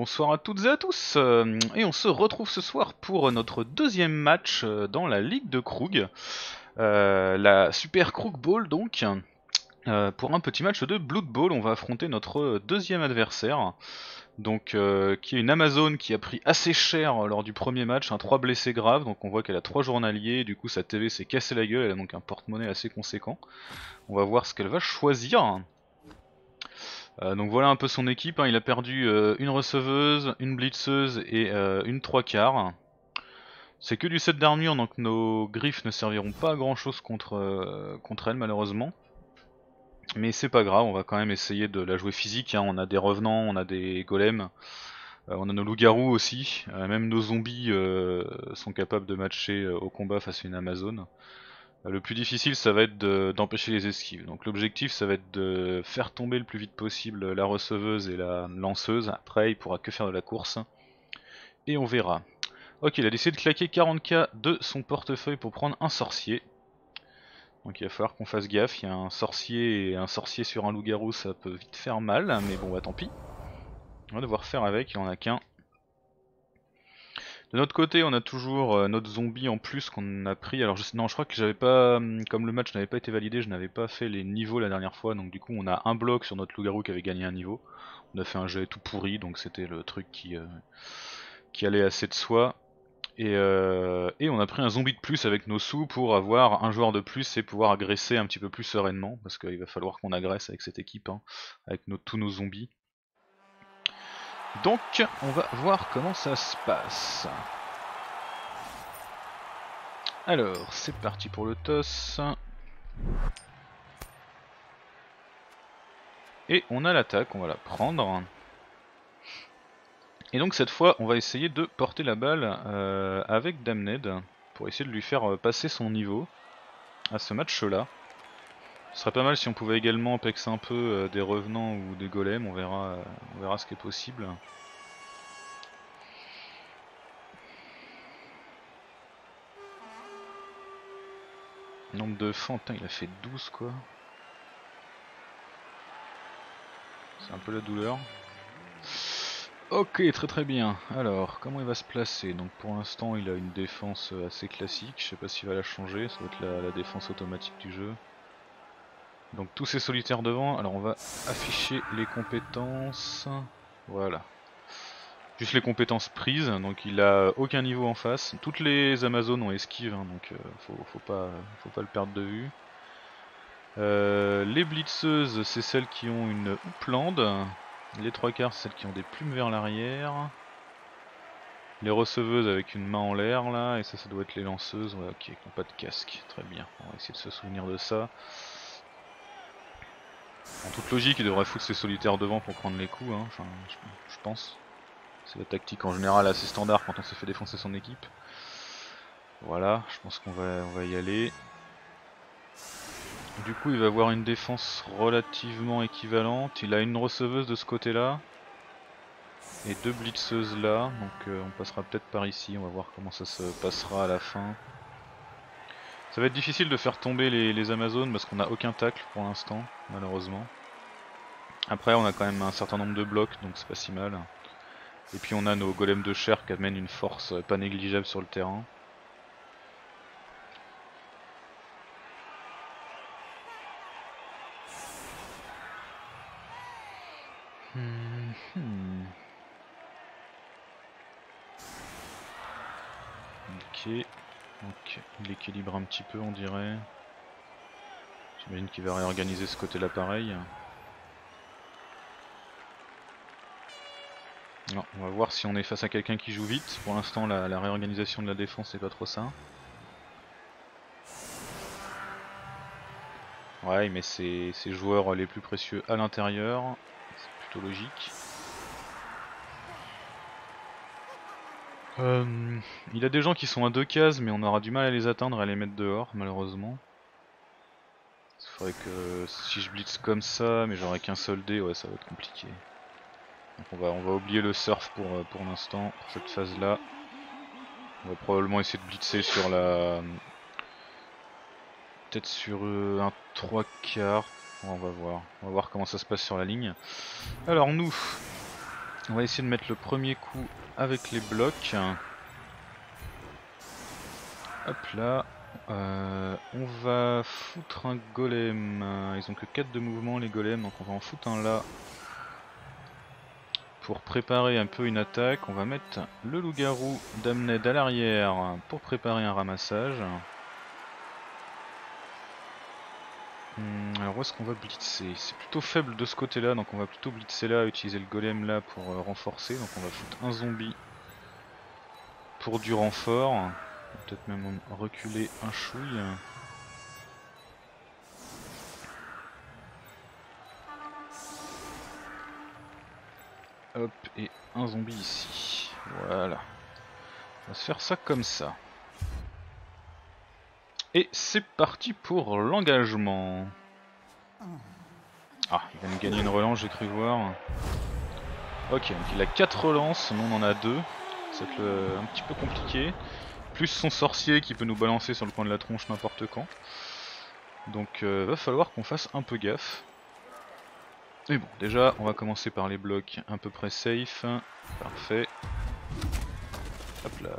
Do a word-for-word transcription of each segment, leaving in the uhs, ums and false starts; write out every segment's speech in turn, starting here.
Bonsoir à toutes et à tous, et on se retrouve ce soir pour notre deuxième match dans la Ligue de Kroog, euh, la Super Kroog Bowl donc, euh, pour un petit match de Blood Bowl. On va affronter notre deuxième adversaire, donc euh, qui est une Amazone qui a pris assez cher lors du premier match, hein, trois blessés graves, donc on voit qu'elle a trois journaliers, du coup sa T V s'est cassée la gueule, elle a donc un porte-monnaie assez conséquent. On va voir ce qu'elle va choisir. Euh, donc voilà un peu son équipe, hein. Il a perdu euh, une receveuse, une blitzeuse et euh, une trois quarts. C'est que du set d'armure, donc nos griffes ne serviront pas à grand chose contre, euh, contre elle malheureusement. Mais c'est pas grave, on va quand même essayer de la jouer physique, hein. On a des revenants, on a des golems, euh, on a nos loups-garous aussi, euh, même nos zombies euh, sont capables de matcher euh, au combat face à une Amazone. Le plus difficile ça va être d'empêcher de, les esquives, donc l'objectif ça va être de faire tomber le plus vite possible la receveuse et la lanceuse, après il pourra que faire de la course, et on verra. Ok, il a décidé de claquer quarante k de son portefeuille pour prendre un sorcier, donc il va falloir qu'on fasse gaffe, il y a un sorcier et un sorcier sur un loup-garou ça peut vite faire mal, mais bon bah tant pis, on va devoir faire avec, il en a qu'un. De notre côté, on a toujours euh, notre zombie en plus qu'on a pris. Alors je, non, je crois que j'avais pas, comme le match n'avait pas été validé, je n'avais pas fait les niveaux la dernière fois. Donc du coup, on a un bloc sur notre loup-garou qui avait gagné un niveau. On a fait un jet tout pourri, donc c'était le truc qui, euh, qui allait assez de soi. Et, euh, et on a pris un zombie de plus avec nos sous pour avoir un joueur de plus et pouvoir agresser un petit peu plus sereinement. Parce qu'il va falloir qu'on agresse avec cette équipe, hein, avec nos, tous nos zombies. Donc, on va voir comment ça se passe. Alors, c'est parti pour le toss. Et on a l'attaque, on va la prendre. Et donc cette fois, on va essayer de porter la balle euh, avec Damned, pour essayer de lui faire passer son niveau à ce match-là. Ce serait pas mal si on pouvait également pex un peu euh, des revenants ou des golems, on verra, euh, on verra ce qui est possible. Nombre de fantins, il a fait douze quoi. C'est un peu la douleur. Ok, très très bien. Alors, comment il va se placer? Donc pour l'instant il a une défense assez classique, je sais pas s'il va la changer, ça va être la, la défense automatique du jeu. Donc tous ces solitaires devant, alors on va afficher les compétences, voilà, juste les compétences prises, donc il a aucun niveau en face, toutes les Amazones ont esquive, hein, donc euh, faut, faut, pas, faut pas le perdre de vue. Euh, les blitzeuses c'est celles qui ont une houppelande, les trois quarts c'est celles qui ont des plumes vers l'arrière, les receveuses avec une main en l'air là, et ça ça doit être les lanceuses, ouais, ok, qui n'ont pas de casque, très bien, on va essayer de se souvenir de ça. En toute logique, il devrait foutre ses solitaires devant pour prendre les coups, hein. Enfin, je, je pense. C'est la tactique en général assez standard quand on s'est fait défoncer son équipe. Voilà, je pense qu'on va, on va y aller. Du coup, il va avoir une défense relativement équivalente. Il a une receveuse de ce côté-là. Et deux blitzeuses là. Donc euh, on passera peut-être par ici, on va voir comment ça se passera à la fin. Ça va être difficile de faire tomber les, les Amazones parce qu'on n'a aucun tacle pour l'instant, malheureusement. Après on a quand même un certain nombre de blocs, donc c'est pas si mal. Et puis on a nos golems de chair qui amènent une force pas négligeable sur le terrain. Hmm, hmm. Ok. Donc il équilibre un petit peu on dirait. J'imagine qu'il va réorganiser ce côté là pareil. Non, on va voir si on est face à quelqu'un qui joue vite. Pour l'instant la, la réorganisation de la défense c'est pas trop ça. Ouais il met ses, ses joueurs les plus précieux à l'intérieur. C'est plutôt logique. Euh, il a des gens qui sont à deux cases mais on aura du mal à les atteindre et à les mettre dehors malheureusement. Il faudrait que si je blitz comme ça mais j'aurai qu'un seul dé, ouais ça va être compliqué. Donc on va, on va oublier le surf pour, pour l'instant, pour cette phase là. On va probablement essayer de blitzer sur la... peut-être sur euh, un trois quarts, on va voir. On va voir comment ça se passe sur la ligne. Alors nous... On va essayer de mettre le premier coup avec les blocs. Hop là. Euh, on va foutre un golem. Ils ont que quatre de mouvement les golems, donc on va en foutre un là. Pour préparer un peu une attaque, on va mettre le loup-garou Damned à l'arrière pour préparer un ramassage. Alors où est-ce qu'on va blitzer? C'est plutôt faible de ce côté là, donc on va plutôt blitzer là, utiliser le golem là pour euh, renforcer. Donc on va foutre un zombie pour du renfort. Peut-être même reculer un chouille. Hop, et un zombie ici. Voilà. On va se faire ça comme ça. Et c'est parti pour l'engagement. Ah, il va me gagner une relance, j'ai cru voir. Ok, donc il a quatre relances, nous on en a deux. C'est un petit peu compliqué. Plus son sorcier qui peut nous balancer sur le coin de la tronche n'importe quand. Donc euh, va falloir qu'on fasse un peu gaffe. Mais bon, déjà on va commencer par les blocs à peu près safe. Parfait. Hop là.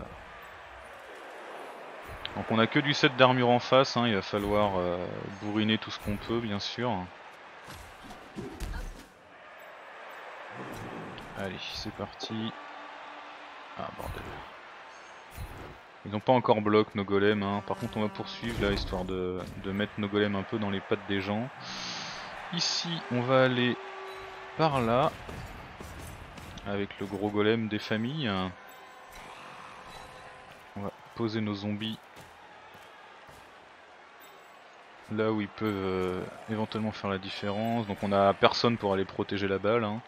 Donc on a que du set d'armure en face, hein, il va falloir euh, bourriner tout ce qu'on peut bien sûr. Allez, c'est parti. Ah bordel. Ils n'ont pas encore bloc nos golems, hein. Par contre on va poursuivre là, histoire de, de mettre nos golems un peu dans les pattes des gens. Ici on va aller par là, avec le gros golem des familles. On va poser nos zombies là où ils peuvent euh, éventuellement faire la différence. Donc on a personne pour aller protéger la balle, hein.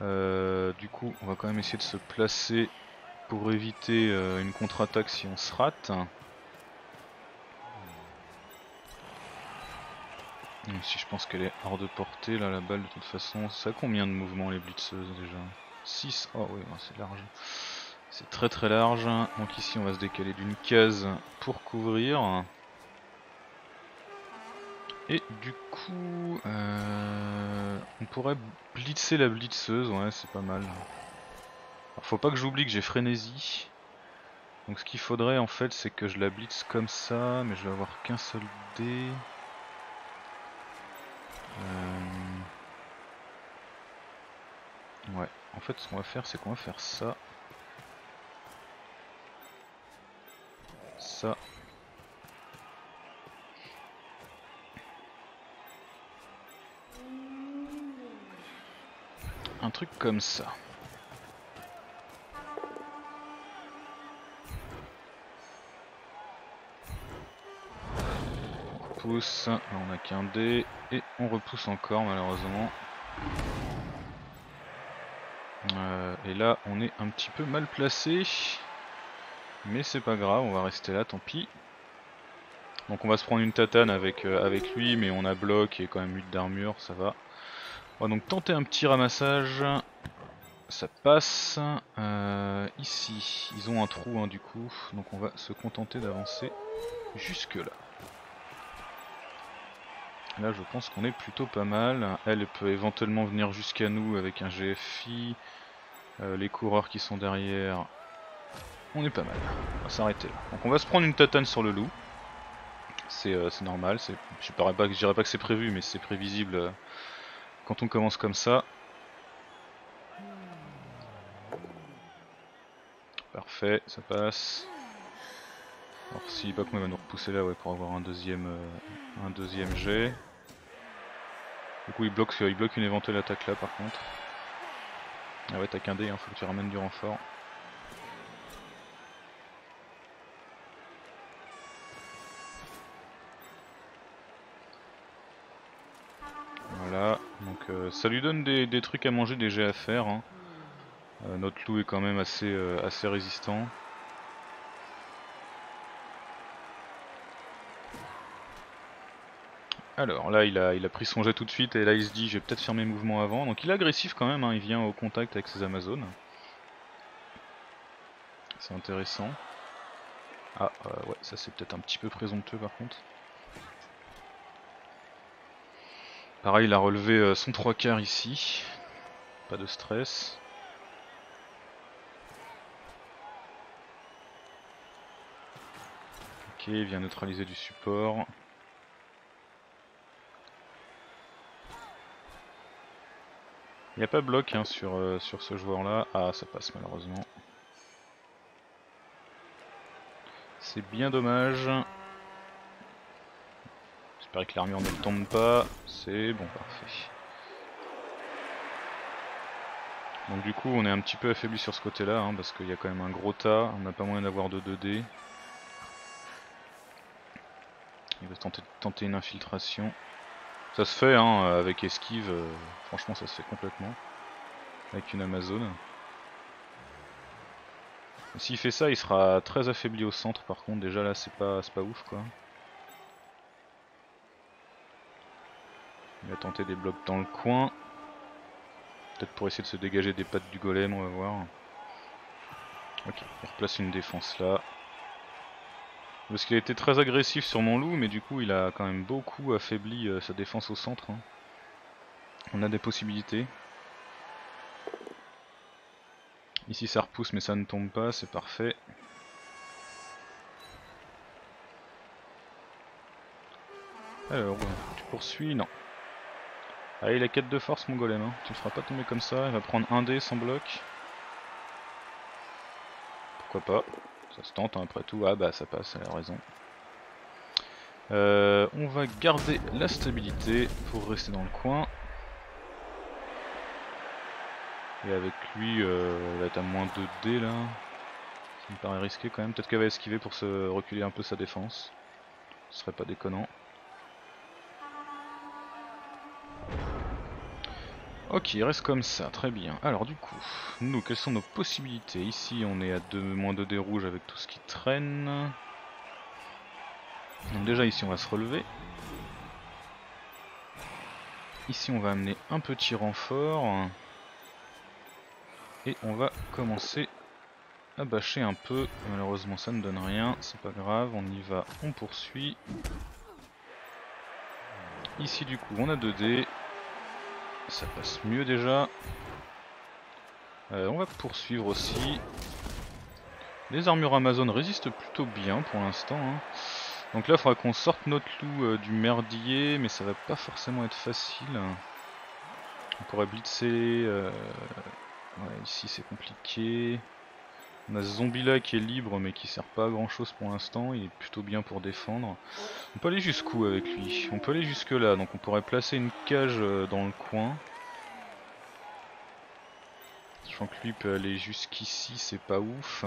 Euh, du coup on va quand même essayer de se placer pour éviter euh, une contre-attaque si on se rate. Même si je pense qu'elle est hors de portée là, la balle de toute façon. Ça a combien de mouvements les blitzeuses déjà? Six. Oh oui, c'est large. C'est très très large, donc ici on va se décaler d'une case pour couvrir. Et du coup, euh, on pourrait blitzer la blitzeuse, ouais c'est pas mal. Alors, faut pas que j'oublie que j'ai frénésie. Donc ce qu'il faudrait en fait c'est que je la blitz comme ça, mais je vais avoir qu'un seul dé. Euh... Ouais, en fait ce qu'on va faire c'est qu'on va faire ça. Ça. Un truc comme ça. On pousse, là on a qu'un dé et on repousse encore malheureusement. Euh, et là on est un petit peu mal placé. Mais c'est pas grave, on va rester là, tant pis. Donc on va se prendre une tatane avec, euh, avec lui, mais on a bloc et quand même huit d'armure, ça va. On va donc tenter un petit ramassage. Ça passe. Euh, ici, ils ont un trou hein, du coup, donc on va se contenter d'avancer jusque là. Là je pense qu'on est plutôt pas mal. Elle peut éventuellement venir jusqu'à nous avec un G F I. Euh, les coureurs qui sont derrière... On est pas mal, on va s'arrêter là. Donc on va se prendre une tatane sur le loup. C'est euh, normal, je dirais pas, pas que c'est prévu, mais c'est prévisible euh, quand on commence comme ça. Parfait, ça passe. Alors si Bakou va nous repousser là ouais, pour avoir un deuxième, euh, un deuxième jet. Du coup il bloque, il bloque une éventuelle attaque là par contre. Ah ouais t'as qu'un dé, hein, faut que tu ramènes du renfort. Ça lui donne des, des trucs à manger, des jets à faire. Hein. Euh, notre loup est quand même assez, euh, assez résistant. Alors là il a, il a pris son jet tout de suite et là il se dit j'ai peut-être faire mes mouvements avant. Donc il est agressif quand même, hein. Il vient au contact avec ses Amazones. C'est intéressant. Ah euh, ouais ça c'est peut-être un petit peu présomptueux par contre. Pareil, il a relevé son trois quarts ici, pas de stress. Ok, il vient neutraliser du support. Il n'y a pas bloc hein, sur, euh, sur ce joueur là. Ah, ça passe malheureusement. C'est bien dommage. J'espère que l'armure ne le tombe pas. C'est bon, parfait. Donc du coup on est un petit peu affaibli sur ce côté là hein, parce qu'il y a quand même un gros tas, on n'a pas moyen d'avoir de deux dés. Il va tenter, tenter une infiltration. Ça se fait hein, avec esquive, euh, franchement ça se fait complètement. Avec une Amazone. S'il fait ça il sera très affaibli au centre par contre, déjà là c'est pas, c'est pas ouf quoi. Il va tenter des blocs dans le coin. Peut-être pour essayer de se dégager des pattes du golem, on va voir. Ok, il replace une défense là. Parce qu'il a été très agressif sur mon loup, mais du coup il a quand même beaucoup affaibli euh, sa défense au centre. Hein. On a des possibilités. Ici ça repousse mais ça ne tombe pas, c'est parfait. Alors, tu poursuis, non. Allez, il a quatre de force mon golem, hein. Tu le feras pas tomber comme ça, il va prendre un dé sans bloc. Pourquoi pas, ça se tente hein, après tout, ah bah ça passe, elle a raison. Euh, on va garder la stabilité pour rester dans le coin. Et avec lui, euh, là t'as moins deux dés là, ça me paraît risqué quand même, peut-être qu'elle va esquiver pour se reculer un peu sa défense, ce serait pas déconnant. Ok, il reste comme ça, très bien. Alors du coup, nous, quelles sont nos possibilités? Ici, on est à deux, moins deux dés rouges avec tout ce qui traîne. Donc déjà, ici, on va se relever. Ici, on va amener un petit renfort. Et on va commencer à bâcher un peu. Malheureusement, ça ne donne rien, c'est pas grave, on y va, on poursuit. Ici, du coup, on a deux dés. Ça passe mieux déjà. Euh, on va poursuivre aussi. Les armures Amazon résistent plutôt bien pour l'instant. Hein. Donc là, il faudra qu'on sorte notre loup euh, du merdier, mais ça va pas forcément être facile. On pourrait blitzer. Euh... Ouais, ici, c'est compliqué. On a ce zombie là qui est libre, mais qui sert pas à grand chose pour l'instant. Il est plutôt bien pour défendre. On peut aller jusqu'où avec lui? On peut aller jusque là, donc on pourrait placer une cage dans le coin. Sachant que lui peut aller jusqu'ici, c'est pas ouf.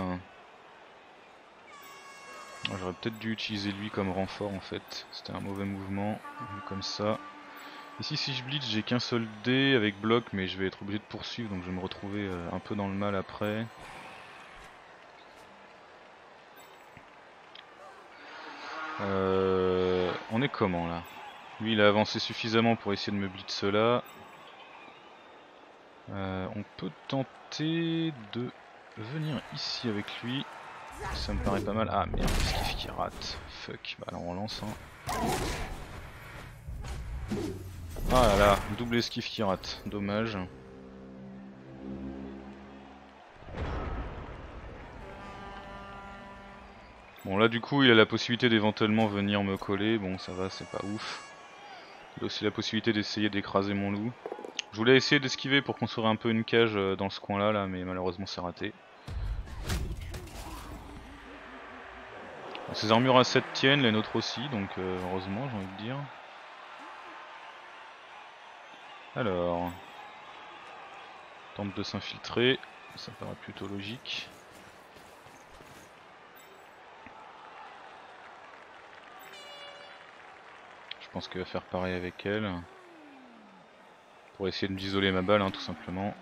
J'aurais peut-être dû utiliser lui comme renfort en fait. C'était un mauvais mouvement, vu comme ça. Ici si je blitz j'ai qu'un seul dé avec bloc, mais je vais être obligé de poursuivre, donc je vais me retrouver un peu dans le mal après. Euh, on est comment là? Lui il a avancé suffisamment pour essayer de me blitz là. Euh, on peut tenter de venir ici avec lui. Ça me paraît pas mal. Ah merde, esquive qui rate. Fuck, bah alors on relance. Hein. Ah là là, double esquive qui rate. Dommage. Bon là du coup il a la possibilité d'éventuellement venir me coller, bon ça va c'est pas ouf. Il a aussi la possibilité d'essayer d'écraser mon loup. Je voulais essayer d'esquiver pour construire un peu une cage dans ce coin là, là mais malheureusement c'est raté. Bon, ces armures à sept tiennent, les nôtres aussi, donc euh, heureusement j'ai envie de dire. Alors, tente de s'infiltrer, ça paraît plutôt logique. Je pense qu'il va faire pareil avec elle pour essayer de m'isoler ma balle hein, tout simplement.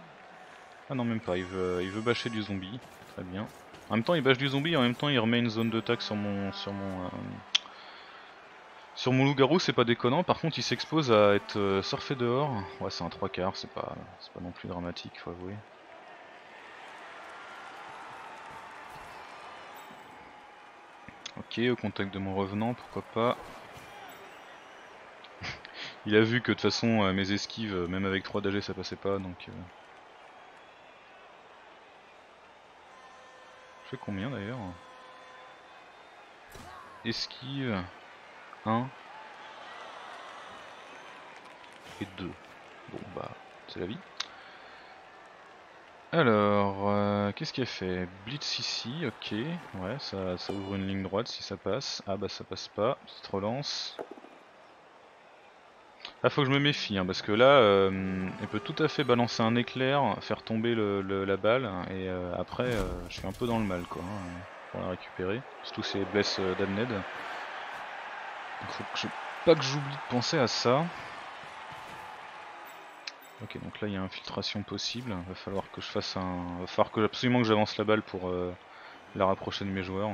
Ah non même pas, il veut, il veut bâcher du zombie, très bien. En même temps il bâche du zombie et en même temps il remet une zone de tac sur mon sur mon, euh, sur mon loup-garou, c'est pas déconnant. Par contre il s'expose à être euh, surfé dehors. Ouais c'est un trois quarts, c'est pas, c'est pas non plus dramatique faut avouer. Ok, au contact de mon revenant, pourquoi pas. Il a vu que de toute façon euh, mes esquives, euh, même avec trois d'A G ça passait pas, donc... Euh... Je fais combien d'ailleurs? esquive un et deux. Bon bah c'est la vie. Alors euh, qu'est-ce qu'elle fait? Blitz ici, ok, ouais ça, ça ouvre une ligne droite si ça passe. Ah bah ça passe pas, petite relance. Ah, faut que je me méfie hein, parce que là euh, elle peut tout à fait balancer un éclair, faire tomber le, le, la balle et euh, après euh, je suis un peu dans le mal quoi hein, pour la récupérer, surtout si elle blesse euh, Damned. Donc faut que je... pas que j'oublie de penser à ça. Ok, donc là il y a infiltration possible, va falloir que je fasse un... va falloir que, absolument que j'avance la balle pour euh, la rapprocher de mes joueurs.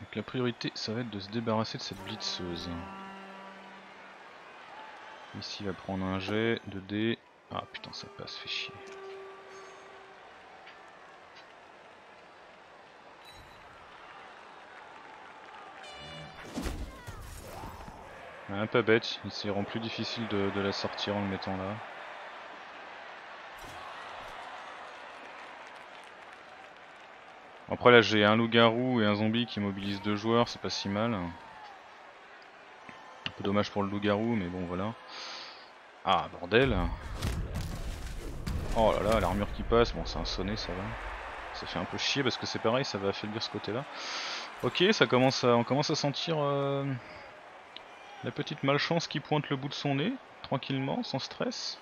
Donc la priorité ça va être de se débarrasser de cette blitzeuse. Ici il va prendre un jet, deux dés... Ah putain ça passe, fait chier. Ah, pas bête, il s'est rend plus difficile de, de la sortir en le mettant là. Après là j'ai un loup-garou et un zombie qui mobilisent deux joueurs, c'est pas si mal. Un peu dommage pour le loup-garou mais bon voilà. Ah bordel. Oh là là, l'armure qui passe, bon c'est un sonnet ça va. Ça fait un peu chier parce que c'est pareil, ça va affaiblir ce côté là. Ok, ça commence à, on commence à sentir... Euh... la petite malchance qui pointe le bout de son nez, tranquillement, sans stress.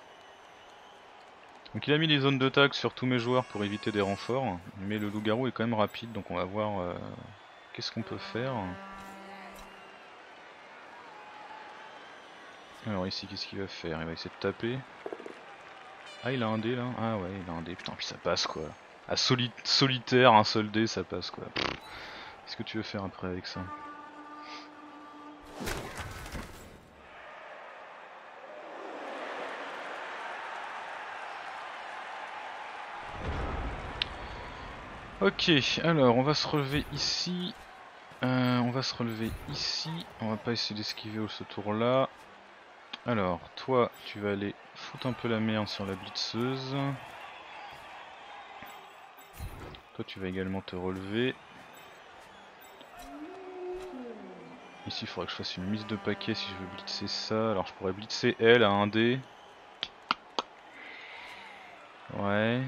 Donc il a mis des zones de tag sur tous mes joueurs pour éviter des renforts, mais le loup-garou est quand même rapide, donc on va voir euh, qu'est-ce qu'on peut faire. Alors ici, qu'est-ce qu'il va faire? Il va essayer de taper. Ah, il a un dé là? Ah ouais, il a un dé, putain, puis ça passe quoi. À soli solitaire, un seul dé, ça passe quoi. Qu'est-ce que tu veux faire après avec ça? Ok, alors on va se relever ici, euh, on va se relever ici, on va pas essayer d'esquiver ce tour là. Alors toi tu vas aller foutre un peu la merde sur la blitzeuse. Toi tu vas également te relever. Ici il faudrait que je fasse une mise de paquet si je veux blitzer ça, alors je pourrais blitzer elle à un dé. Ouais...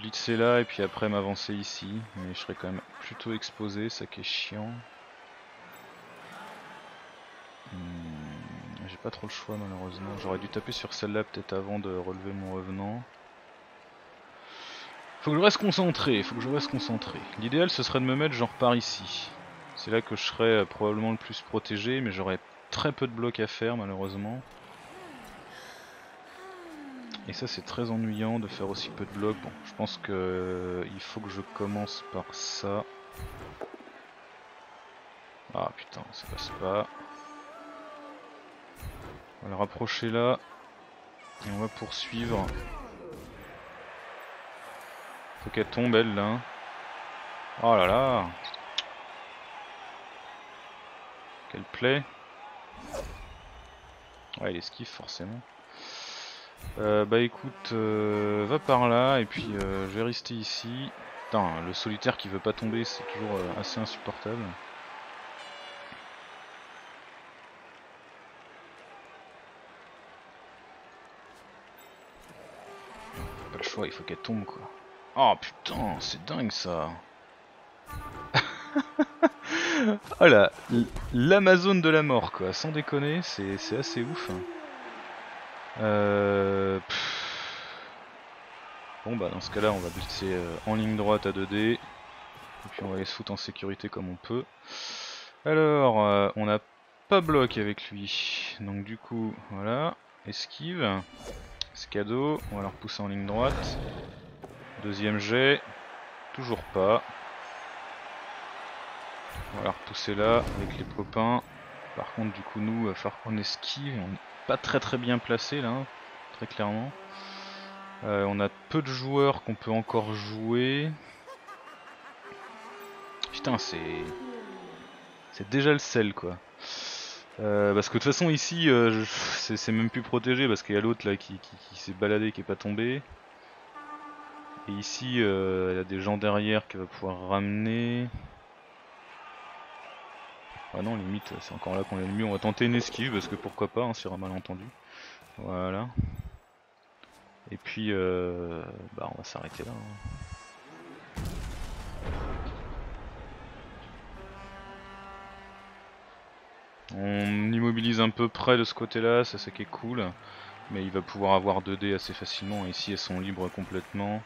blitzer là et puis après m'avancer ici, mais je serais quand même plutôt exposé, ça qui est chiant. Hmm, j'ai pas trop le choix malheureusement, j'aurais dû taper sur celle-là peut-être avant de relever mon revenant. Faut que je reste concentré, faut que je reste concentré. L'idéal ce serait de me mettre genre par ici, c'est là que je serais probablement le plus protégé, mais j'aurais très peu de blocs à faire malheureusement. Et ça c'est très ennuyant de faire aussi peu de blocs. Bon, je pense que euh, il faut que je commence par ça. Ah putain, ça passe pas. On va le rapprocher là. Et on va poursuivre. Faut qu'elle tombe elle là. Oh là là. Qu'elle plaît. Ouais, elle esquive forcément. Euh, bah écoute, euh, va par là et puis euh, je vais rester ici. Putain, le solitaire qui veut pas tomber c'est toujours euh, assez insupportable. Pas le choix, il faut qu'elle tombe quoi. Oh putain, c'est dingue ça. Oh là, l'Amazone de la mort quoi, sans déconner, c'est assez ouf. Euh... Bon bah dans ce cas là on va blitzer euh, en ligne droite à deux dés et puis on va les foutre en sécurité comme on peut. Alors euh, on n'a pas bloc avec lui, donc du coup voilà, esquive, escado, on va leur pousser en ligne droite, deuxième jet, toujours pas, on va leur pousser là avec les copains. Par contre du coup nous, il va falloir qu'on esquive, on pas très très bien placé là, hein, très clairement. Euh, on a peu de joueurs qu'on peut encore jouer. Putain, c'est c'est déjà le sel quoi. Euh, parce que de toute façon ici, euh, c'est même plus protégé parce qu'il y a l'autre là qui, qui, qui s'est baladé, qui est pas tombé. Et ici, euh, il y a des gens derrière qu'elle va pouvoir ramener. Ah non, limite, c'est encore là qu'on est le mieux. On va tenter une esquive parce que pourquoi pas, hein, sur un malentendu. Voilà. Et puis, euh, bah, on va s'arrêter là. Hein. On immobilise un peu près de ce côté-là, ça c'est qui est cool. Mais il va pouvoir avoir deux dés assez facilement. Ici, elles sont libres complètement.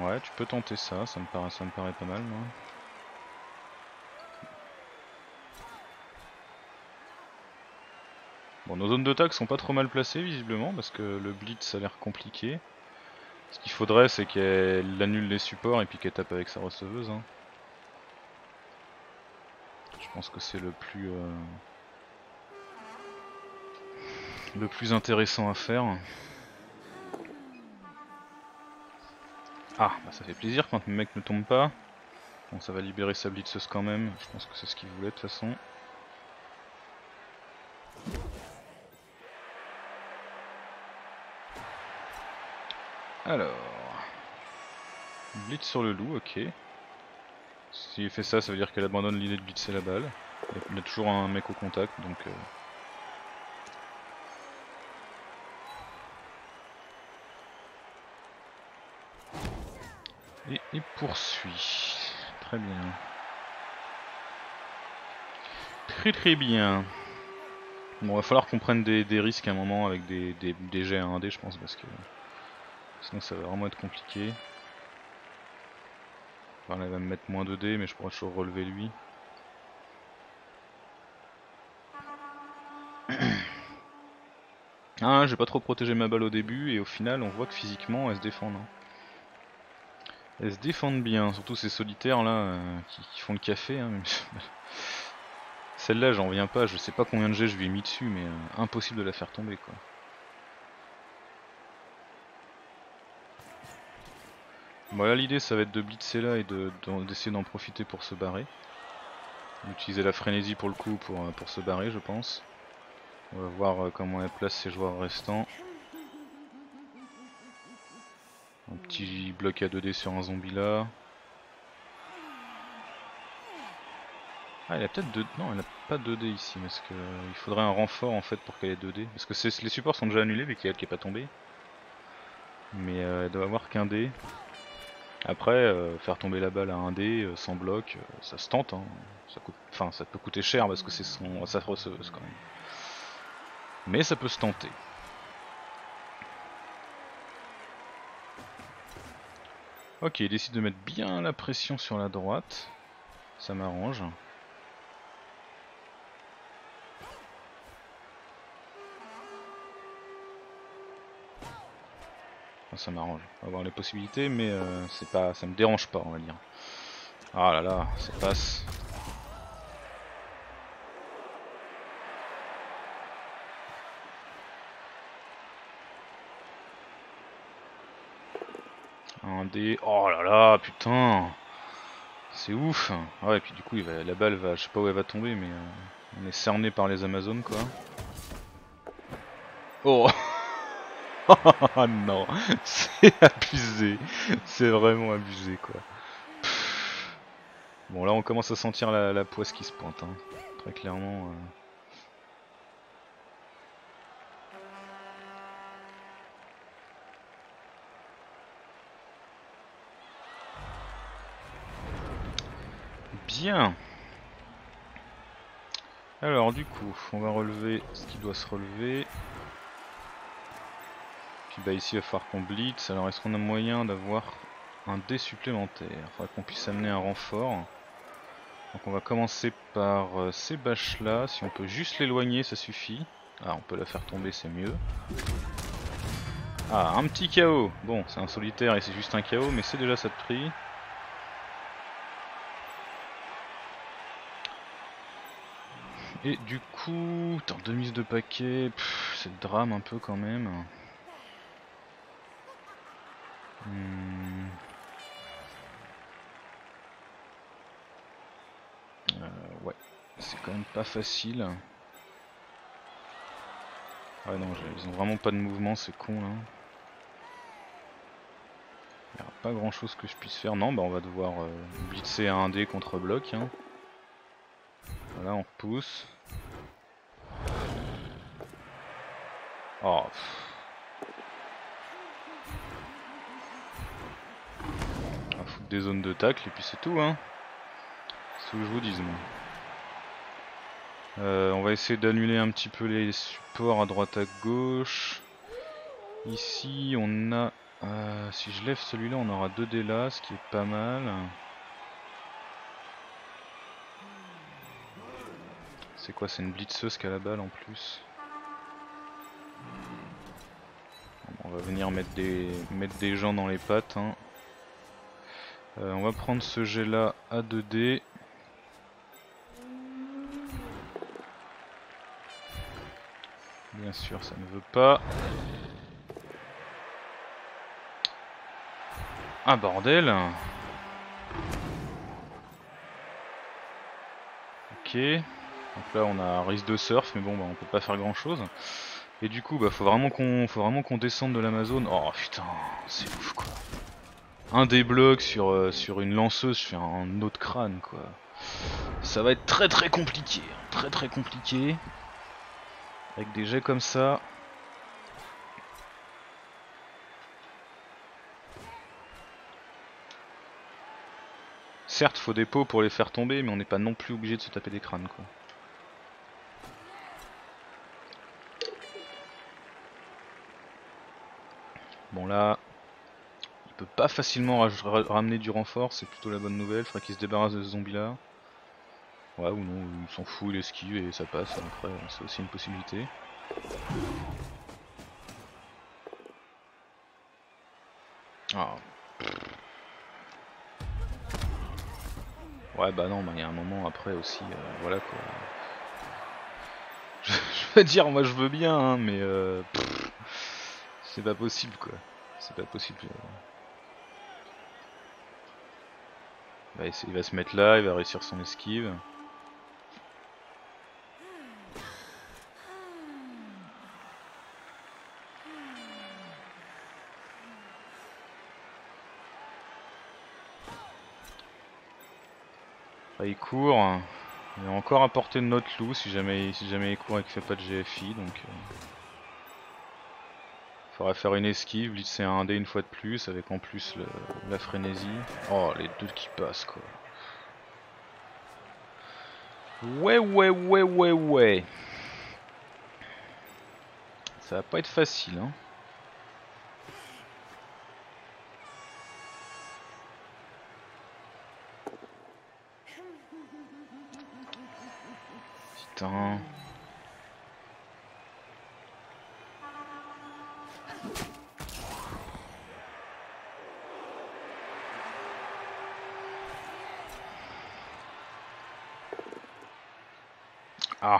Ouais, tu peux tenter ça, ça me paraît, ça me paraît pas mal, moi. Bon, nos zones de tac sont pas trop mal placées, visiblement, parce que le blitz a l'air compliqué. Ce qu'il faudrait, c'est qu'elle annule les supports et puis qu'elle tape avec sa receveuse. Hein. Je pense que c'est le plus... Euh, le plus intéressant à faire. Ah, bah ça fait plaisir quand le mec ne tombe pas. Bon, ça va libérer sa blitzeuse quand même. Je pense que c'est ce qu'il voulait de toute façon. Alors... Blitz sur le loup, ok. S'il fait ça, ça veut dire qu'elle abandonne l'idée de blitzer la balle. Il y a toujours un mec au contact, donc... Euh Et il poursuit. Très bien. Très très bien. Bon, va falloir qu'on prenne des, des risques à un moment avec des, des, des jets à un dé, je pense, parce que sinon ça va vraiment être compliqué. Enfin, là, il va me mettre moins de dés, mais je pourrais toujours relever lui. Ah, j'ai pas trop protégé ma balle au début, et au final, on voit que physiquement, elle se défend. Hein. Elles se défendent bien, surtout ces solitaires là euh, qui, qui font le café. Hein. Celle-là, j'en reviens pas, je sais pas combien de jets je lui ai mis dessus, mais euh, impossible de la faire tomber quoi. Voilà, bon, l'idée ça va être de blitzer là et d'essayer de, d'en profiter pour se barrer. Utiliser la frénésie pour le coup pour, pour se barrer, je pense. On va voir comment elle place ses joueurs restants. Un petit bloc à deux dés sur un zombie là. Ah, elle a peut-être deux dés. Non, elle a pas deux dés ici parce que il faudrait un renfort en fait pour qu'elle ait deux dés. Parce que les supports sont déjà annulés vu qu'il y a elle qui est pas tombée. Mais euh, elle doit avoir qu'un dé. Après, euh, faire tomber la balle à un dé euh, sans bloc, euh, ça se tente. Hein. Ça coûte... Enfin, ça peut coûter cher parce que c'est son... sa receveuse quand même. Mais ça peut se tenter. Ok, il décide de mettre bien la pression sur la droite, ça m'arrange. Enfin, ça m'arrange, on va voir les possibilités, mais euh, c'est pas, ça me dérange pas, on va dire. Ah là là, ça passe. Des... Oh là là, putain, c'est ouf. Ah ouais, et puis du coup il va... la balle va, je sais pas où elle va tomber, mais euh... on est cerné par les Amazones quoi. Oh, oh non, c'est abusé, c'est vraiment abusé quoi. Pff. Bon là on commence à sentir la, la poisse qui se pointe, hein. Très clairement. Euh... Bien. Alors du coup, on va relever ce qui doit se relever. Puis bah ici il va falloir qu'on blitz. Alors est-ce qu'on a moyen d'avoir un dé supplémentaire? Il faudrait qu'on puisse amener un renfort. Donc on va commencer par euh, ces bâches là. Si on peut juste l'éloigner, ça suffit. Ah, on peut la faire tomber, c'est mieux. Ah, un petit K O. Bon, c'est un solitaire et c'est juste un K O, mais c'est déjà ça de prix. Et du coup, tant de mise de paquet, c'est le drame un peu quand même. Hmm. c'est quand même pas facile. Ah non, ils ont vraiment pas de mouvement, c'est con là. Il n'y a pas grand chose que je puisse faire. Non, bah on va devoir euh, blitzer à un dé contre bloc. Hein. Voilà, on repousse. Oh. On va foutre des zones de tacle et puis c'est tout. Hein. C'est ce que je vous dise moi. Euh, on va essayer d'annuler un petit peu les supports à droite à gauche. Ici on a... Euh, si je lève celui-là on aura deux dés là, ce qui est pas mal. C'est quoi, c'est une blitzeuse qui a la balle en plus. On va venir mettre des, mettre des gens dans les pattes. Hein. Euh, on va prendre ce jet là à deux dés. Bien sûr, ça ne veut pas. Ah bordel. Ok. Donc là on a un risque de surf, mais bon bah on peut pas faire grand chose. Et du coup bah faut vraiment qu'on faut vraiment qu'on descende de l'Amazone. Oh putain, c'est ouf quoi. Un des blocs sur, euh, sur une lanceuse, je fais un autre crâne quoi. Ça va être très très compliqué. Hein. Très très compliqué. Avec des jets comme ça. Certes, faut des pots pour les faire tomber, mais on n'est pas non plus obligé de se taper des crânes, quoi. Bon là, il peut pas facilement ramener du renfort, c'est plutôt la bonne nouvelle. Faudrait qu'il se débarrasse de ce zombie là. Ouais ou non, on s'en fout, il esquive et ça passe, après c'est aussi une possibilité. Ah. Ouais bah non, il bah, y a un moment après aussi, euh, voilà quoi. Je, je veux dire, moi je veux bien, hein, mais euh, c'est pas possible quoi. C'est pas possible. Euh. Il va, essayer, il va se mettre là, il va réussir son esquive. Là, il court, il est encore à portée de notre loup si jamais, si jamais il court et qu'il fait pas de G F I, donc euh, il faudra faire une esquive, blitzer un dé une fois de plus avec en plus le, la frénésie. Oh les deux qui passent quoi. Ouais ouais ouais ouais ouais. Ça va pas être facile hein. Ah,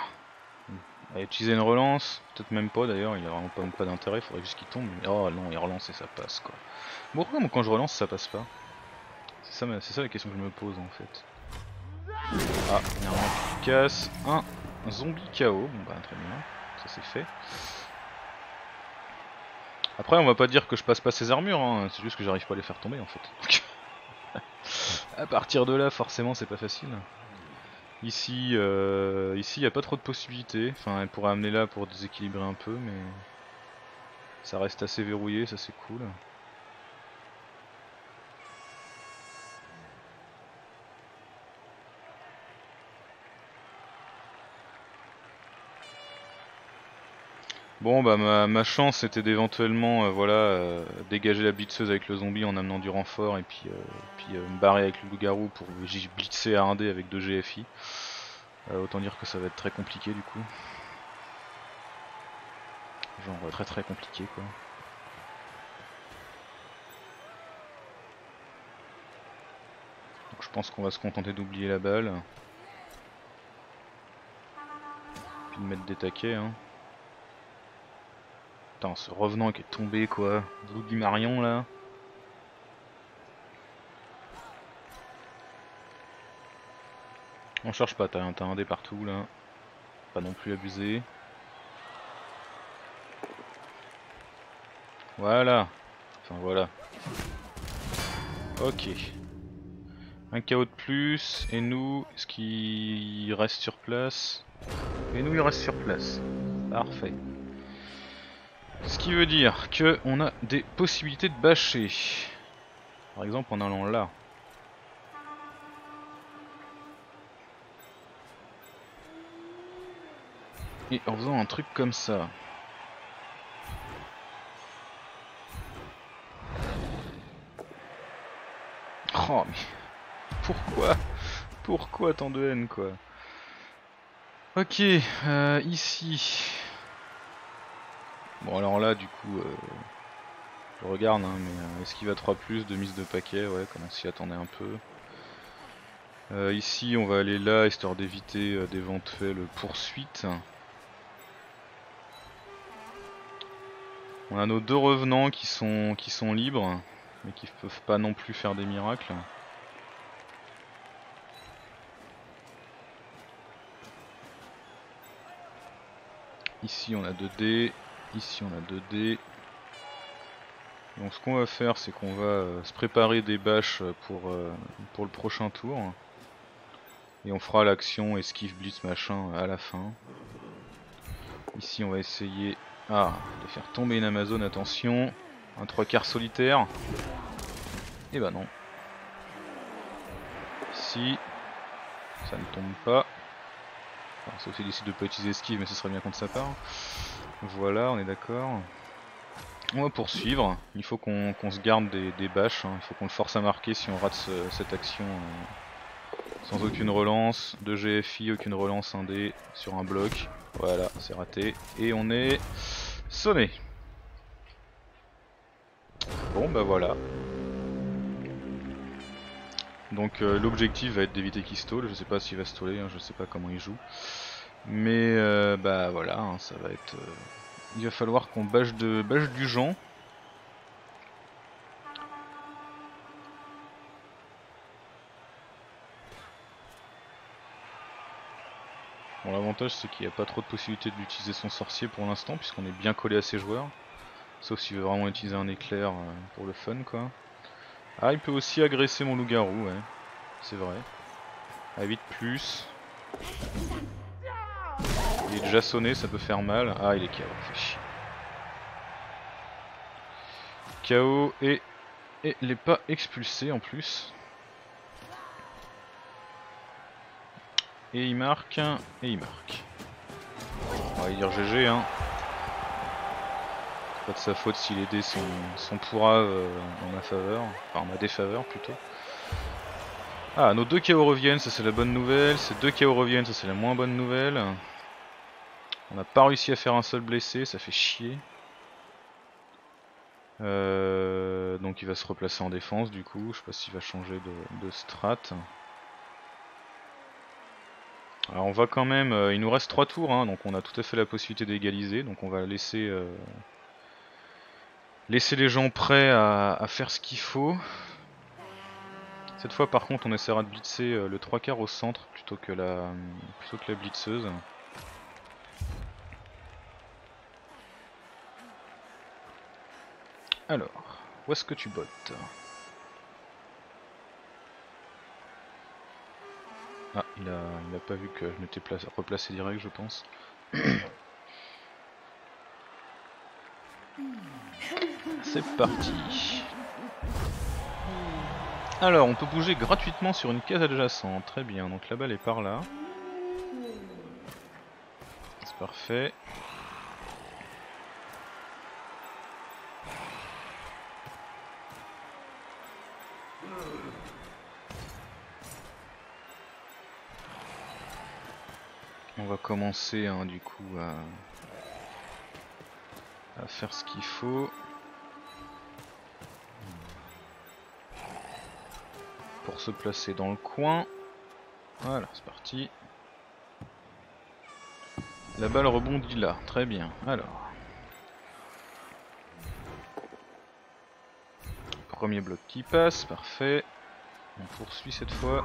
il a utilisé une relance, peut-être même pas d'ailleurs, il a vraiment pas, pas d'intérêt, il faudrait juste qu'il tombe. Oh non, il relance et ça passe quoi. Bon, pourquoi quand je relance ça passe pas? C'est ça, c'est ça la question que je me pose en fait. Ah, il y a un qui casse, un zombie K O, bon bah très bien, ça c'est fait. Après on va pas dire que je passe pas ces armures, hein. C'est juste que j'arrive pas à les faire tomber en fait. Donc, à partir de là forcément c'est pas facile. Ici euh, ici y a pas trop de possibilités, enfin elle pourrait amener là pour déséquilibrer un peu mais ça reste assez verrouillé, ça c'est cool. Bon bah ma, ma chance c'était d'éventuellement euh, voilà euh, dégager la blitzeuse avec le zombie en amenant du renfort et puis, euh, puis euh, me barrer avec le loup-garou pour blitzer à un dé avec deux G F I. Euh, autant dire que ça va être très compliqué du coup. Genre très très compliqué quoi. Donc je pense qu'on va se contenter d'oublier la balle. Puis de mettre des taquets hein. Putain, ce revenant qui est tombé quoi, bout du Marion là. On cherche pas, t'as un, un dé partout là. Pas non plus abusé. Voilà. Enfin voilà. Ok. Un K O de plus. Et nous, est-ce qu'il reste sur place? Et nous, il reste sur place. Parfait. Ce qui veut dire que on a des possibilités de bâcher. Par exemple en allant là. Et en faisant un truc comme ça. Oh mais... Pourquoi? Pourquoi tant de haine quoi? Ok, euh, ici... Bon alors là du coup... Euh, je regarde hein, mais euh, esquive à trois plus, de mise de paquet, ouais, comme on s'y attendait un peu. Euh, ici on va aller là, histoire d'éviter euh, d'éventuelles poursuites. On a nos deux revenants qui sont qui sont libres, mais qui peuvent pas non plus faire des miracles. Ici on a deux dés, ici on a deux dés. Donc ce qu'on va faire, c'est qu'on va euh, se préparer des bâches pour, euh, pour le prochain tour. Et on fera l'action esquive blitz machin à la fin. Ici on va essayer... Ah, de faire tomber une Amazone, attention. Un trois quarts solitaire. Et bah non. Si, ça ne tombe pas. Enfin, sauf s'il décide de pas utiliser esquive, mais ce serait bien contre sa part. Voilà, on est d'accord. On va poursuivre. Il faut qu'on qu'on se garde des, des bâches. Hein. Il faut qu'on le force à marquer si on rate ce, cette action euh, sans aucune relance. De G F I, aucune relance, un dé sur un bloc. Voilà, c'est raté. Et on est... sonné. Bon bah voilà. Donc euh, l'objectif va être d'éviter qu'il stole. Je sais pas s'il va stoler, hein, je sais pas comment il joue. Mais euh, bah voilà, hein, ça va être... Euh... Il va falloir qu'on bâche, de... bâche du genre. Bon, l'avantage c'est qu'il n'y a pas trop de possibilités d'utiliser son sorcier pour l'instant, puisqu'on est bien collé à ses joueurs. Sauf s'il veut vraiment utiliser un éclair pour le fun quoi. Ah, il peut aussi agresser mon loup-garou, ouais. C'est vrai. À huit plus. Il est déjà sonné, ça peut faire mal. Ah, il est K O, fait chier. K O et... et il n'est pas expulsé en plus. Et il marque, et il marque. On va dire G G hein. C'est pas de sa faute si les dés sont, sont pourraves en ma faveur, enfin en ma défaveur plutôt. Ah, nos deux K O reviennent, ça c'est la bonne nouvelle. Ces deux K O reviennent, ça c'est la moins bonne nouvelle. On n'a pas réussi à faire un seul blessé, ça fait chier. Euh, donc il va se replacer en défense du coup, je sais pas s'il va changer de, de strat. Alors on va quand même, euh, il nous reste trois tours, hein, donc on a tout à fait la possibilité d'égaliser, donc on va laisser, euh, laisser les gens prêts à, à faire ce qu'il faut. Cette fois par contre on essaiera de blitzer euh, le trois quarts au centre plutôt que la, plutôt que la blitzeuse. Alors, où est-ce que tu bottes ? Ah, il a, il a pas vu que je m'étais replacé direct, je pense. C'est parti. Alors, on peut bouger gratuitement sur une case adjacente. Très bien, donc la balle est par là. C'est parfait. On va commencer hein, du coup à, à faire ce qu'il faut pour se placer dans le coin. Voilà, c'est parti. La balle rebondit là, très bien. Alors, premier bloc qui passe, parfait. On poursuit cette fois.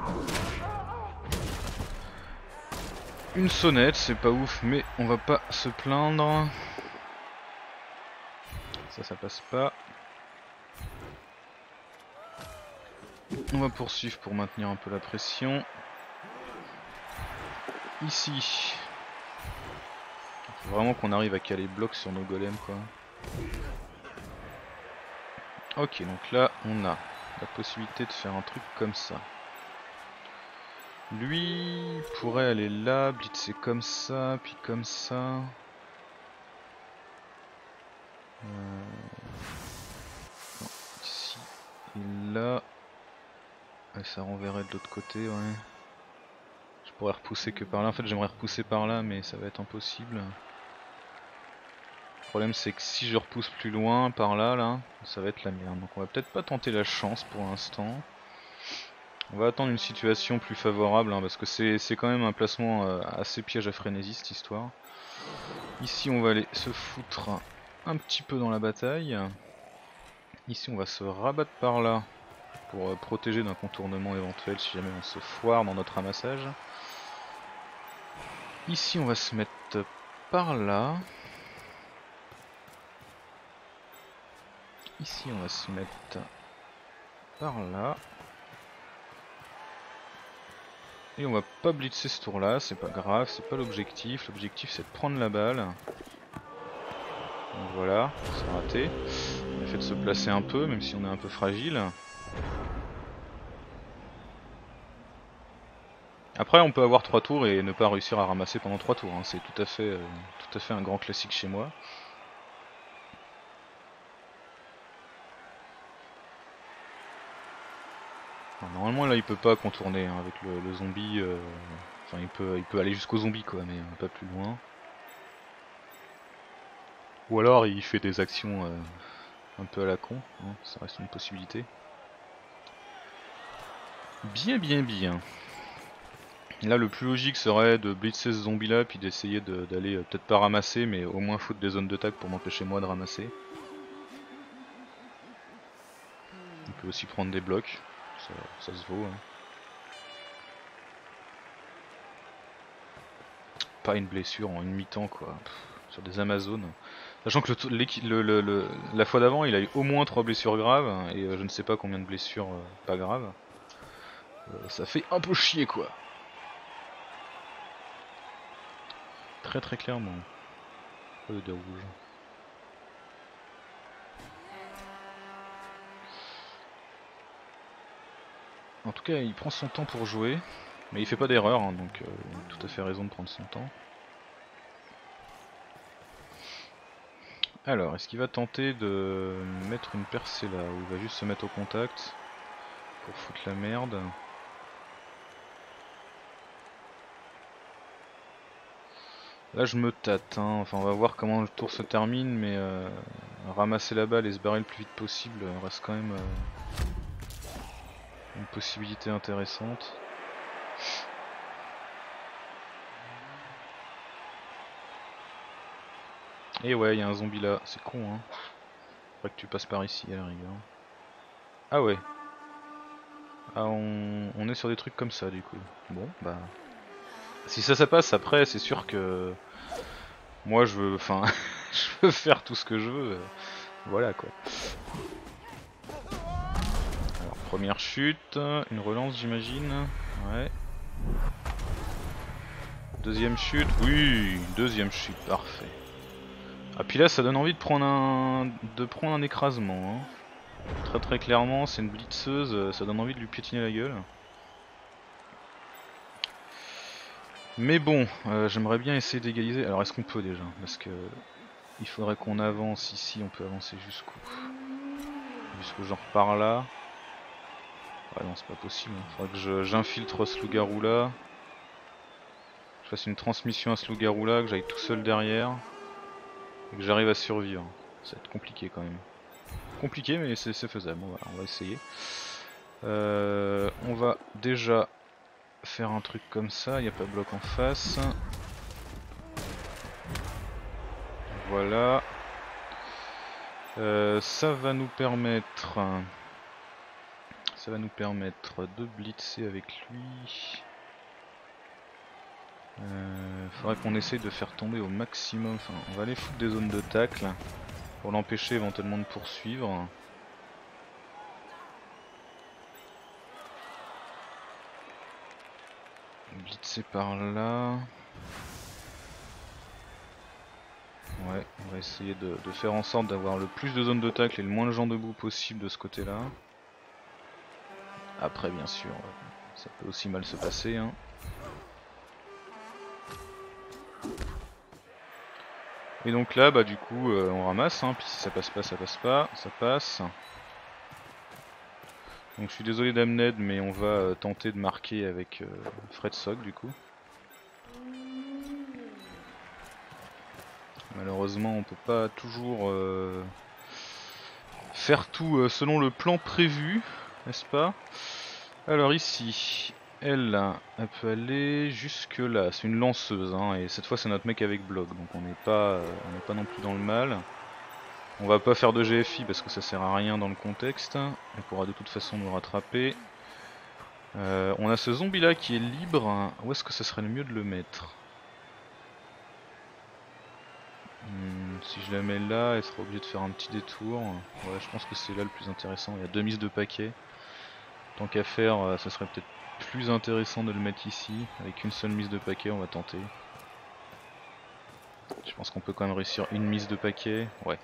une sonnette, c'est pas ouf, mais on va pas se plaindre. Ça, ça passe pas. On va poursuivre pour maintenir un peu la pression. Ici. Faut vraiment qu'on arrive à caler bloc sur nos golems, quoi. Ok, donc là, on a la possibilité de faire un truc comme ça. Lui pourrait aller là, blitzer comme ça, puis comme ça. Euh... Non, ici et là. Et ça renverrait de l'autre côté, ouais. Je pourrais repousser que par là. En fait, j'aimerais repousser par là, mais ça va être impossible. Le problème, c'est que si je repousse plus loin, par là, là, ça va être la merde. Donc on va peut-être pas tenter la chance pour l'instant. On va attendre une situation plus favorable, hein, parce que c'est quand même un placement euh, assez piège à frénésie, cette histoire. Ici on va aller se foutre un petit peu dans la bataille. Ici on va se rabattre par là pour euh, protéger d'un contournement éventuel si jamais on se foire dans notre ramassage. Ici on va se mettre par là. Ici on va se mettre par là. Et on va pas blitzer ce tour là, c'est pas grave, c'est pas l'objectif. L'objectif c'est de prendre la balle. Donc voilà, c'est raté. Le fait de se placer un peu, même si on est un peu fragile. Après on peut avoir trois tours et ne pas réussir à ramasser pendant trois tours, hein. C'est tout à fait, euh, tout à fait un grand classique chez moi. Normalement là il peut pas contourner hein, avec le, le zombie, euh, enfin il peut, il peut aller jusqu'au zombie quoi, mais euh, pas plus loin. Ou alors il fait des actions euh, un peu à la con, hein, ça reste une possibilité. Bien bien bien. Là le plus logique serait de blitzer ce zombie là, puis d'essayer d'aller de, euh, peut-être pas ramasser, mais au moins foutre des zones de tag pour m'empêcher moi de ramasser. Il peut aussi prendre des blocs. Ça, ça se vaut. Hein. Pas une blessure en une mi-temps quoi. Pff, sur des Amazones. Sachant que le, le, le, le, la fois d'avant il a eu au moins trois blessures graves et euh, je ne sais pas combien de blessures euh, pas graves. Euh, ça fait un peu chier quoi. Très très clairement. Pas de dé rouge. En tout cas, il prend son temps pour jouer, mais il fait pas d'erreur, hein, donc euh, il a tout à fait raison de prendre son temps. Alors, est-ce qu'il va tenter de mettre une percée là, ou il va juste se mettre au contact pour foutre la merde? Là, je me tâte, hein. Enfin, on va voir comment le tour se termine, mais euh, ramasser la balle et se barrer le plus vite possible reste quand même... Euh une possibilité intéressante. Et ouais, il y a un zombie là, c'est con hein. Faudrait que tu passes par ici à la rigueur. Ah ouais. Ah on... on est sur des trucs comme ça du coup. Bon bah... Si ça ça passe après c'est sûr que... Moi je veux... Enfin... je veux faire tout ce que je veux. Voilà quoi. Première chute, une relance j'imagine, ouais. Deuxième chute, oui, deuxième chute, parfait. Ah puis là ça donne envie de prendre un, de prendre un écrasement. Hein. Très très clairement c'est une blitzeuse, ça donne envie de lui piétiner la gueule. Mais bon, euh, j'aimerais bien essayer d'égaliser, alors est-ce qu'on peut déjà? Parce que il faudrait qu'on avance ici, on peut avancer jusqu'où? Jusqu'au genre par là. Ah non c'est pas possible, faudrait que j'infiltre ce loup-garou là. Je fasse une transmission à ce loup-garou là, que j'aille tout seul derrière. Et que j'arrive à survivre. Ça va être compliqué quand même. Compliqué mais c'est faisable, on va, on va essayer. Euh, on va déjà faire un truc comme ça, il n'y a pas de bloc en face. Voilà. Euh, ça va nous permettre... Ça va nous permettre de blitzer avec lui. Euh, faudrait qu'on essaye de faire tomber au maximum. Enfin, on va aller foutre des zones de tacle pour l'empêcher éventuellement de poursuivre. Blitzer par là. Ouais, on va essayer de, de faire en sorte d'avoir le plus de zones de tacle et le moins de gens debout possible de ce côté-là. Après, bien sûr, ça peut aussi mal se passer, hein. Et donc là, bah du coup, euh, on ramasse, hein, puis si ça passe pas, ça passe pas, ça passe. Donc je suis désolé Damned, mais on va euh, tenter de marquer avec euh, Fred Sog du coup. Malheureusement, on peut pas toujours euh, faire tout euh, selon le plan prévu, n'est-ce pas? Alors ici, elle, elle peut aller jusque là, c'est une lanceuse, hein, et cette fois c'est notre mec avec bloc, donc on n'est pas, euh, on n'est pas non plus dans le mal. On va pas faire de G F I parce que ça sert à rien dans le contexte, on pourra de toute façon nous rattraper. Euh, on a ce zombie là qui est libre, où est-ce que ça serait le mieux de le mettre? Hmm, si je la mets là, elle sera obligée de faire un petit détour, ouais, je pense que c'est là le plus intéressant, il y a deux mises de paquets. Tant qu'à faire, euh, ça serait peut-être plus intéressant de le mettre ici, avec une seule mise de paquet, on va tenter. Je pense qu'on peut quand même réussir une mise de paquet, ouais.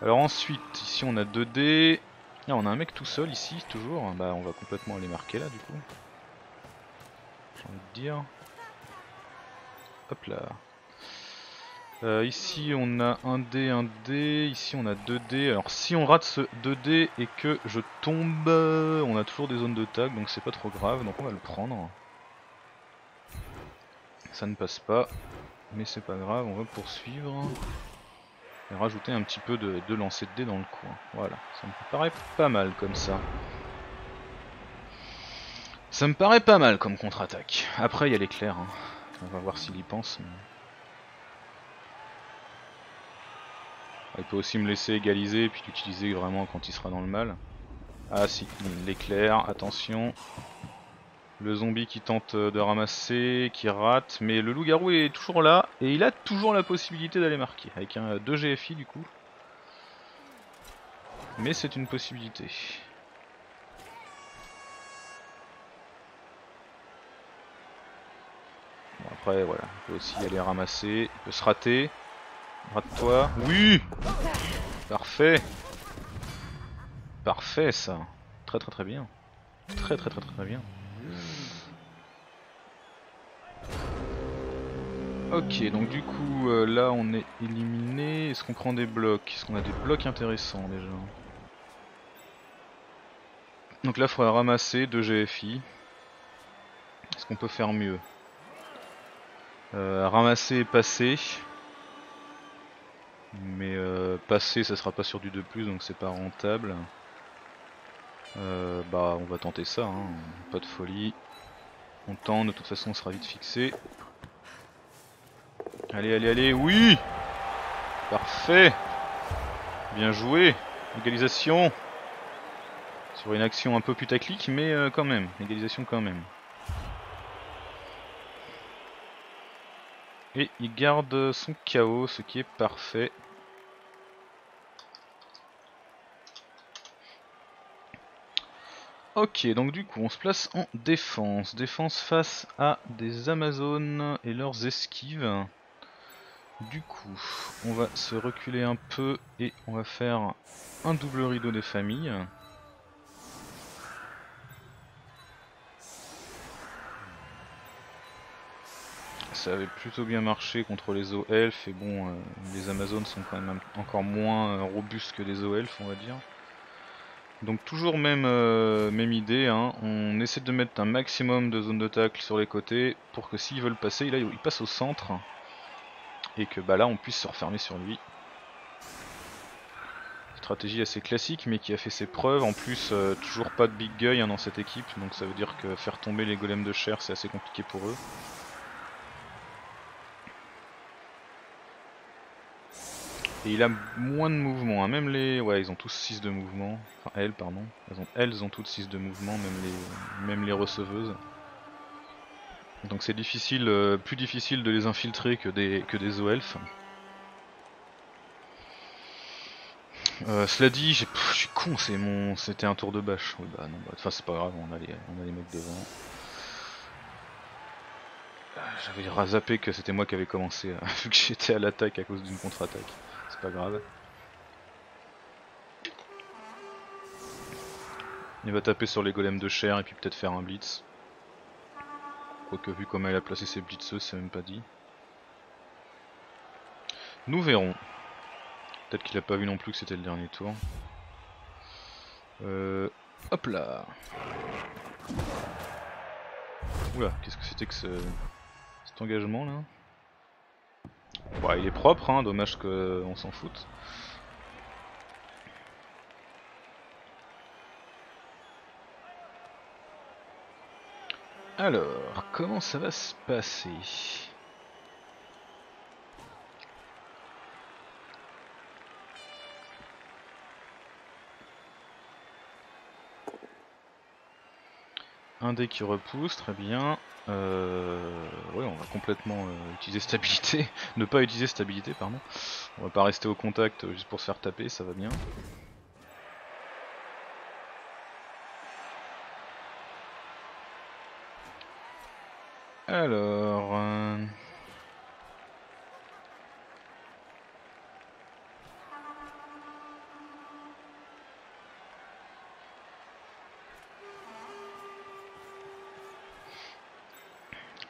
Alors ensuite, ici on a deux dés, ah, on a un mec tout seul ici, toujours, bah on va complètement aller marquer là du coup. J'ai envie de dire... Hop là. Euh, ici on a un dé, un dé, ici on a deux dés, alors si on rate ce deux dés et que je tombe, on a toujours des zones de tag donc c'est pas trop grave, donc on va le prendre. Ça ne passe pas, mais c'est pas grave, on va poursuivre et rajouter un petit peu de, de lancer de dés dans le coin, voilà, ça me paraît pas mal comme ça. Ça me paraît pas mal comme contre-attaque, après il y a l'éclair, hein. On va voir s'il y pense. Mais... Il peut aussi me laisser égaliser et puis l'utiliser vraiment quand il sera dans le mal. Ah si, l'éclair, attention. Le zombie qui tente de ramasser, qui rate, mais le loup-garou est toujours là et il a toujours la possibilité d'aller marquer avec un deux G F I du coup. Mais c'est une possibilité. Bon, après voilà, il peut aussi aller ramasser, il peut se rater. Rate-toi. Oui. Parfait. Parfait ça. Très très très bien. Très très très très très bien. Ok, donc du coup euh, là on est éliminé. Est-ce qu'on prend des blocs? Est-ce qu'on a des blocs intéressants déjà? Donc là il faudra ramasser deux G F I. Est-ce qu'on peut faire mieux? euh, Ramasser et passer. Mais euh, passer ça sera pas sur du deux plus donc c'est pas rentable. Euh, bah on va tenter ça, hein. Pas de folie. On tente, de toute façon on sera vite fixé. Allez allez allez, oui. Parfait. Bien joué. Égalisation. Sur une action un peu putaclic mais euh, quand même, égalisation quand même. Et il garde son K O, ce qui est parfait. Ok, donc du coup on se place en défense. Défense face à des Amazones et leurs esquives. Du coup, on va se reculer un peu et on va faire un double rideau des familles. Ça avait plutôt bien marché contre les O-Elfes et bon, euh, les Amazones sont quand même encore moins euh, robustes que les O-Elfes on va dire. Donc toujours même, euh, même idée, hein. On essaie de mettre un maximum de zones de tacle sur les côtés pour que s'ils veulent passer, là ils passent au centre et que bah là on puisse se refermer sur lui. Stratégie assez classique mais qui a fait ses preuves, en plus euh, toujours pas de big guy, hein, dans cette équipe, donc ça veut dire que faire tomber les golems de chair c'est assez compliqué pour eux. Et il a moins de mouvement, hein. Même les... Ouais, ils ont tous six de mouvement. Enfin, elles, pardon. Elles ont, elles ont toutes six de mouvement, même les, même les receveuses. Donc c'est difficile, euh, plus difficile de les infiltrer que des, que des O-Elfes. Euh, cela dit, je suis con, c'est mon, c'était un tour de bâche. Oui, bah non, bah, enfin c'est pas grave, on a les, on a les mecs devant. J'avais razappé que c'était moi qui avais commencé, hein, vu que j'étais à l'attaque à cause d'une contre-attaque. C'est pas grave. Il va taper sur les golems de chair et puis peut-être faire un blitz. Quoique vu comment il a placé ses blitzeuses, c'est même pas dit. Nous verrons. Peut-être qu'il a pas vu non plus que c'était le dernier tour. Euh, hop là. Oula, qu'est-ce que c'était que ce... cet engagement là? Bah, il est propre, hein, dommage qu'on s'en foute. Alors, comment ça va se passer? Un dé qui repousse, très bien. Euh, ouais, on va complètement euh, utiliser stabilité. Ne pas utiliser stabilité, pardon. On va pas rester au contact juste pour se faire taper, ça va bien. Alors... Euh...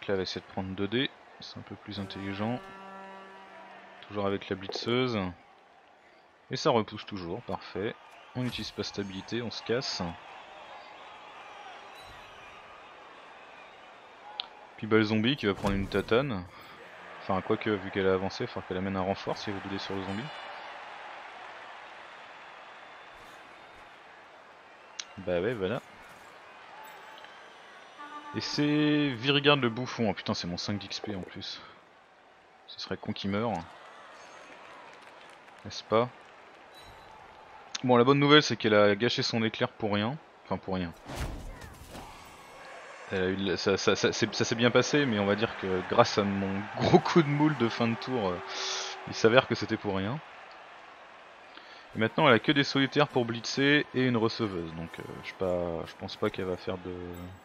Là, va essayer de prendre deux dés, c'est un peu plus intelligent. Toujours avec la blitzeuse. Et ça repousse toujours, parfait. On n'utilise pas stabilité, on se casse. Puis bah, le zombie qui va prendre une tatane. Enfin, quoique, vu qu'elle a avancé, il faudra qu'elle amène un renfort si elle veut donner sur le zombie. Bah ouais, voilà. Et c'est Virgarde le Bouffon, oh putain c'est mon cinq d'X P en plus. Ce serait con qui meurt. N'est-ce pas? Bon, la bonne nouvelle c'est qu'elle a gâché son éclair pour rien. Enfin pour rien. Elle a eu, ça ça, ça, ça s'est bien passé, mais on va dire que grâce à mon gros coup de moule de fin de tour, euh, il s'avère que c'était pour rien. Et maintenant elle a que des solitaires pour blitzer et une receveuse, donc euh, je, pas, je pense pas qu'elle va faire de,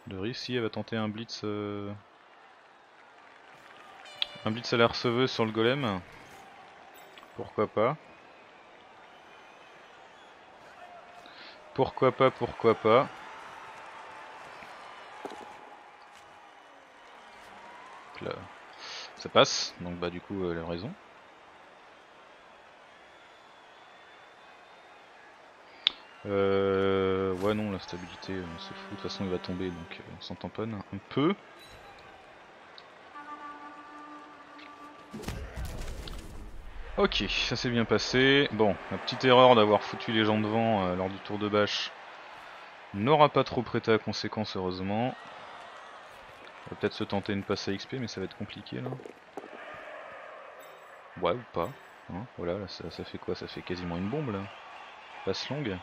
de risque. Si elle va tenter un blitz euh, un blitz à la receveuse sur le golem, pourquoi pas, pourquoi pas, pourquoi pas. Là, ça passe, donc bah du coup euh, elle a raison. Euh, ouais non, la stabilité on s'en fout, de toute façon il va tomber donc on s'en tamponne un peu. Ok, ça s'est bien passé. Bon, la petite erreur d'avoir foutu les gens devant euh, lors du tour de bâche n'aura pas trop prêté à conséquence heureusement. On va peut-être se tenter une passe à X P mais ça va être compliqué là. Ouais ou pas, hein, voilà, là, ça, ça fait quoi? Ça fait quasiment une bombe là. Passe longue.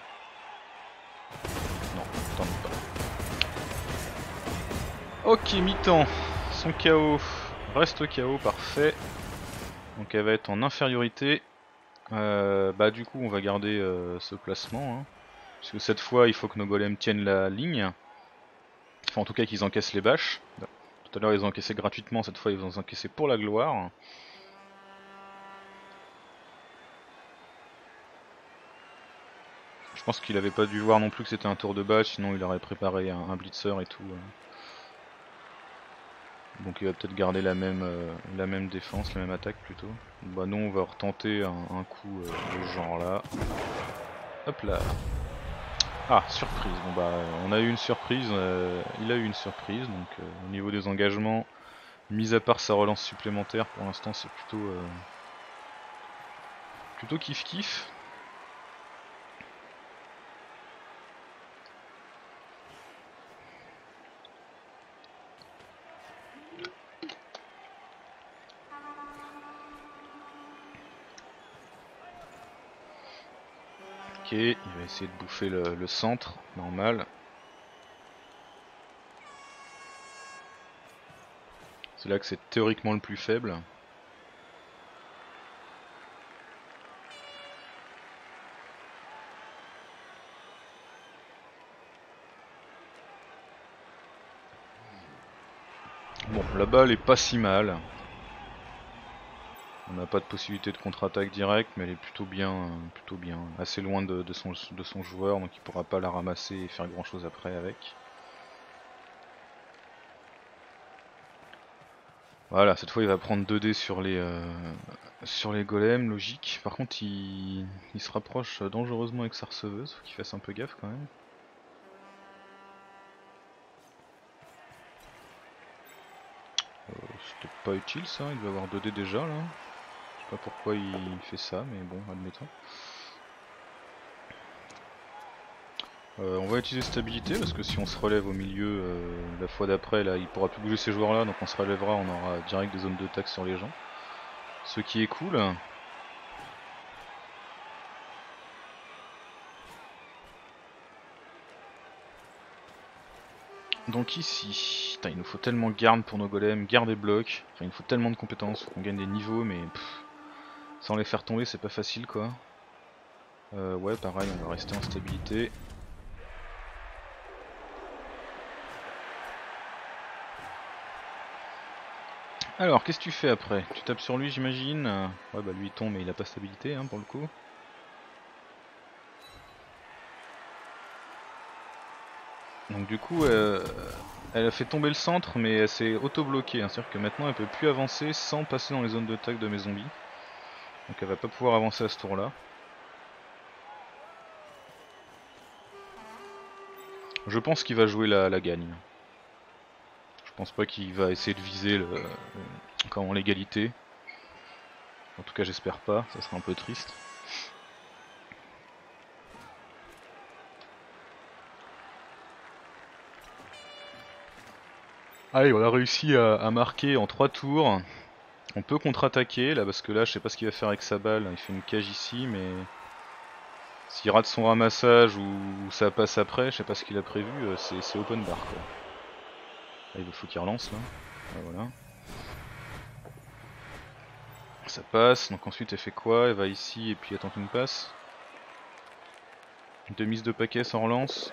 Non, t'en doute pas. Ok, mi-temps. Son K O reste au K O, parfait. Donc elle va être en infériorité. Euh, bah du coup on va garder euh, ce placement. Hein, parce que cette fois il faut que nos golems tiennent la ligne. Enfin en tout cas qu'ils encaissent les bâches. Tout à l'heure ils ont encaissé gratuitement, cette fois ils vont encaisser pour la gloire. Je pense qu'il avait pas dû voir non plus que c'était un tour de bâche, sinon il aurait préparé un, un blitzer et tout. Donc il va peut-être garder la même, euh, la même défense, la même attaque plutôt. Bah non, on va retenter un, un coup euh, de genre là. Hop là. Ah, surprise. Bon bah on a eu une surprise, euh, il a eu une surprise. Donc euh, au niveau des engagements, mis à part sa relance supplémentaire, pour l'instant c'est plutôt, euh, plutôt kiff kiff. Il va essayer de bouffer le, le centre, normal. C'est là que c'est théoriquement le plus faible. Bon, la balle est pas si mal. On n'a pas de possibilité de contre-attaque directe, mais elle est plutôt bien, plutôt bien, assez loin de, de, son, de son joueur, donc il pourra pas la ramasser et faire grand chose après avec. Voilà, cette fois il va prendre deux dés sur les euh, sur les golems, logique. Par contre il, il se rapproche dangereusement avec sa receveuse, faut qu'il fasse un peu gaffe quand même. Euh, C'était pas utile ça, il doit avoir deux dés déjà là. Pas pourquoi il fait ça, mais bon, admettons. Euh, on va utiliser stabilité parce que si on se relève au milieu euh, la fois d'après, là il pourra plus bouger ces joueurs là, donc on se relèvera, on aura direct des zones de taxe sur les gens, ce qui est cool. Donc ici, putain, il nous faut tellement garde pour nos golems, garde et bloc, enfin il nous faut tellement de compétences, faut qu'on gagne des niveaux, mais pff, sans les faire tomber c'est pas facile quoi. Euh, ouais pareil, on va rester en stabilité. Alors qu'est-ce que tu fais après? Tu tapes sur lui j'imagine? Ouais bah lui il tombe mais il a pas stabilité hein, pour le coup. Donc du coup euh, elle a fait tomber le centre mais elle s'est auto-bloquée, hein, c'est-à-dire que maintenant elle peut plus avancer sans passer dans les zones de tag de mes zombies. Donc elle va pas pouvoir avancer à ce tour là. Je pense qu'il va jouer la, la gagne. Je pense pas qu'il va essayer de viser le, le, l'égalité. En tout cas j'espère pas, ça serait un peu triste. Allez, on a réussi à, à marquer en trois tours. On peut contre-attaquer là parce que là je sais pas ce qu'il va faire avec sa balle. Il fait une cage ici mais s'il rate son ramassage ou, ou ça passe après, je sais pas ce qu'il a prévu, c'est open bar quoi. Là, il faut qu'il relance là. là. Voilà. Ça passe, donc ensuite elle fait quoi? Elle va ici et puis elle tente une passe. Deux mises de paquets sans relance.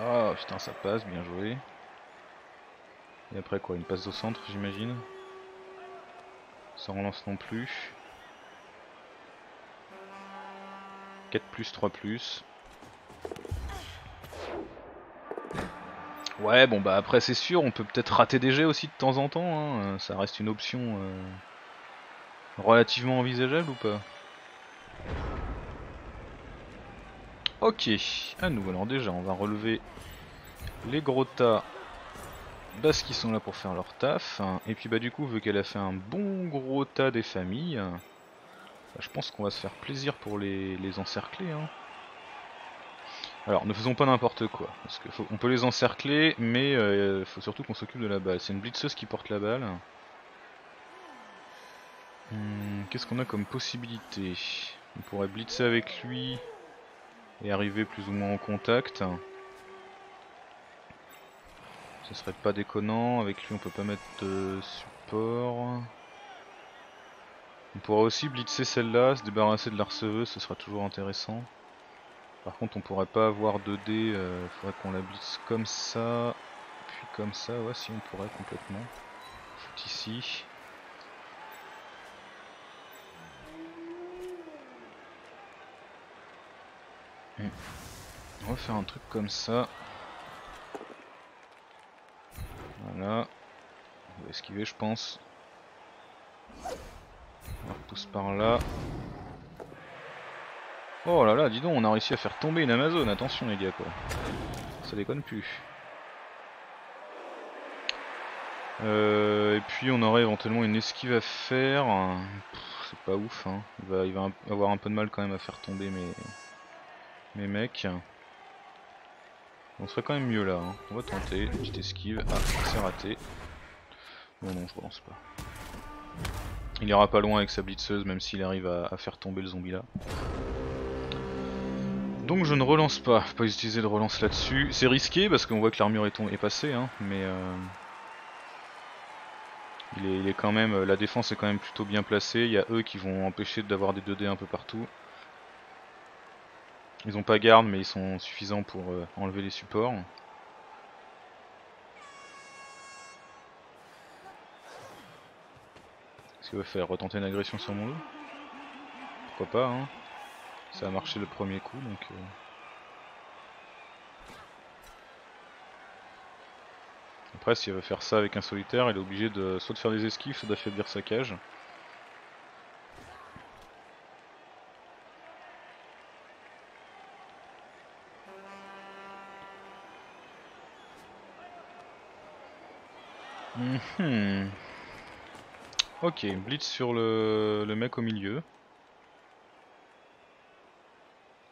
Ah putain ça passe, bien joué. Et après quoi, une passe au centre j'imagine. Ça relance non plus. quatre plus, trois plus. Ouais bon bah après c'est sûr, on peut peut-être rater des jets aussi de temps en temps, hein. Ça reste une option euh, relativement envisageable ou pas? Ok, à nous alors déjà on va relever les gros tas. Parce qu'ils sont là pour faire leur taf, et puis bah du coup vu qu'elle a fait un bon gros tas des familles, bah, je pense qu'on va se faire plaisir pour les, les encercler hein. Alors ne faisons pas n'importe quoi, parce que faut, on peut les encercler mais euh, faut surtout qu'on s'occupe de la balle. C'est une blitzeuse qui porte la balle. Hum, qu'est-ce qu'on a comme possibilité? On pourrait blitzer avec lui et arriver plus ou moins en contact. Ce serait pas déconnant, avec lui on peut pas mettre de support. On pourra aussi blitzer celle-là, se débarrasser de la receveuse, ce sera toujours intéressant. Par contre on pourrait pas avoir deux dés, euh, faudrait qu'on la blitz comme ça, puis comme ça, ouais si on pourrait complètement. Foot ici. Hmm. On va faire un truc comme ça. Voilà, on va esquiver je pense. On repousse par là. Oh là là, dis donc, on a réussi à faire tomber une Amazone, attention les gars quoi. Ça déconne plus. Euh, et puis on aurait éventuellement une esquive à faire. C'est pas ouf hein. Il va, il va avoir un peu de mal quand même à faire tomber mes, mes mecs. On serait quand même mieux là, hein. On va tenter, une petite esquive, ah c'est raté. Bon non je relance pas. Il ira pas loin avec sa blitzeuse même s'il arrive à, à faire tomber le zombie là. Donc je ne relance pas, faut pas utiliser de relance là-dessus. C'est risqué parce qu'on voit que l'armure est, est passée hein, mais euh... Il est, il est quand même, la défense est quand même plutôt bien placée. Il y a eux qui vont empêcher d'avoir des deux dés un peu partout. Ils n'ont pas garde, mais ils sont suffisants pour euh, enlever les supports. Qu'est-ce qu'il va faire? Retenter une agression sur mon loup? Pourquoi pas, hein? Ça a marché le premier coup, donc... Euh... Après, s'il veut faire ça avec un solitaire, il est obligé de soit de faire des esquives, soit d'affaiblir sa cage. Mm-hmm. Ok, blitz sur le, le mec au milieu.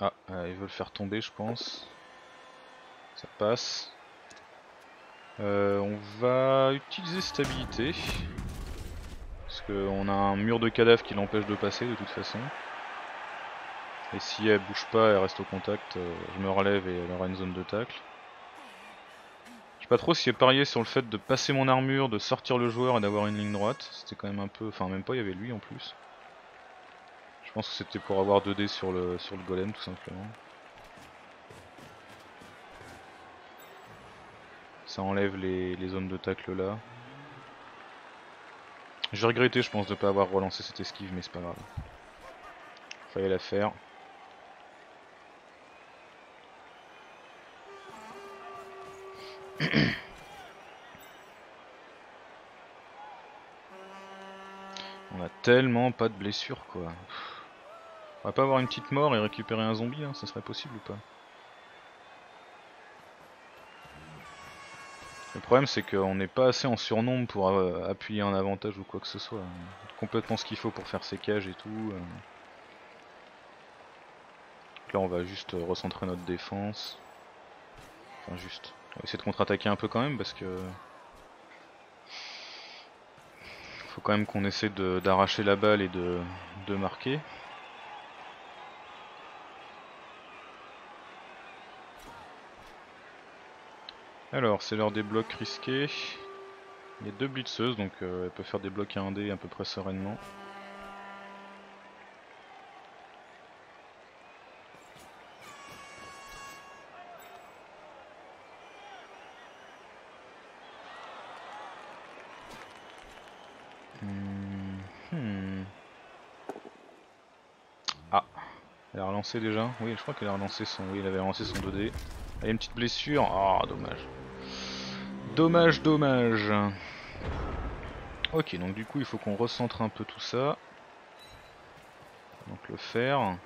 Ah, euh, il veut le faire tomber, je pense. Ça passe. Euh, on va utiliser cette habilité. Parce qu'on a un mur de cadavre qui l'empêche de passer de toute façon. Et si elle bouge pas, elle reste au contact, euh, je me relève et elle aura une zone de tacle. Je sais pas trop si elle pariait sur le fait de passer mon armure, de sortir le joueur et d'avoir une ligne droite. C'était quand même un peu... Enfin même pas, il y avait lui en plus. Je pense que c'était pour avoir deux dés sur le, sur le golem tout simplement. Ça enlève les, les zones de tacle là. J'ai regretté, je pense, de pas avoir relancé cette esquive, mais c'est pas grave. Fallait la faire. On a tellement pas de blessures quoi. On va pas avoir une petite mort et récupérer un zombie, hein, ça serait possible ou pas? Le problème c'est qu'on n'est pas assez en surnombre pour euh, appuyer un avantage ou quoi que ce soit. Complètement ce qu'il faut pour faire ses cages et tout. Euh... Donc là on va juste recentrer notre défense. Enfin juste. On va essayer de contre-attaquer un peu quand même parce que... Faut quand même qu'on essaie d'arracher la balle et de, de marquer. Alors c'est l'heure des blocs risqués. Il y a deux blitzeuses donc euh, elle peut faire des blocs à un dé à peu près sereinement. Hmm. Ah, elle a relancé déjà. Oui, je crois qu'elle a relancé son. Oui, elle avait relancé son deux dés. Elle a une petite blessure. Ah, oh, dommage. Dommage, dommage. Ok, donc du coup, il faut qu'on recentre un peu tout ça. Donc le fer.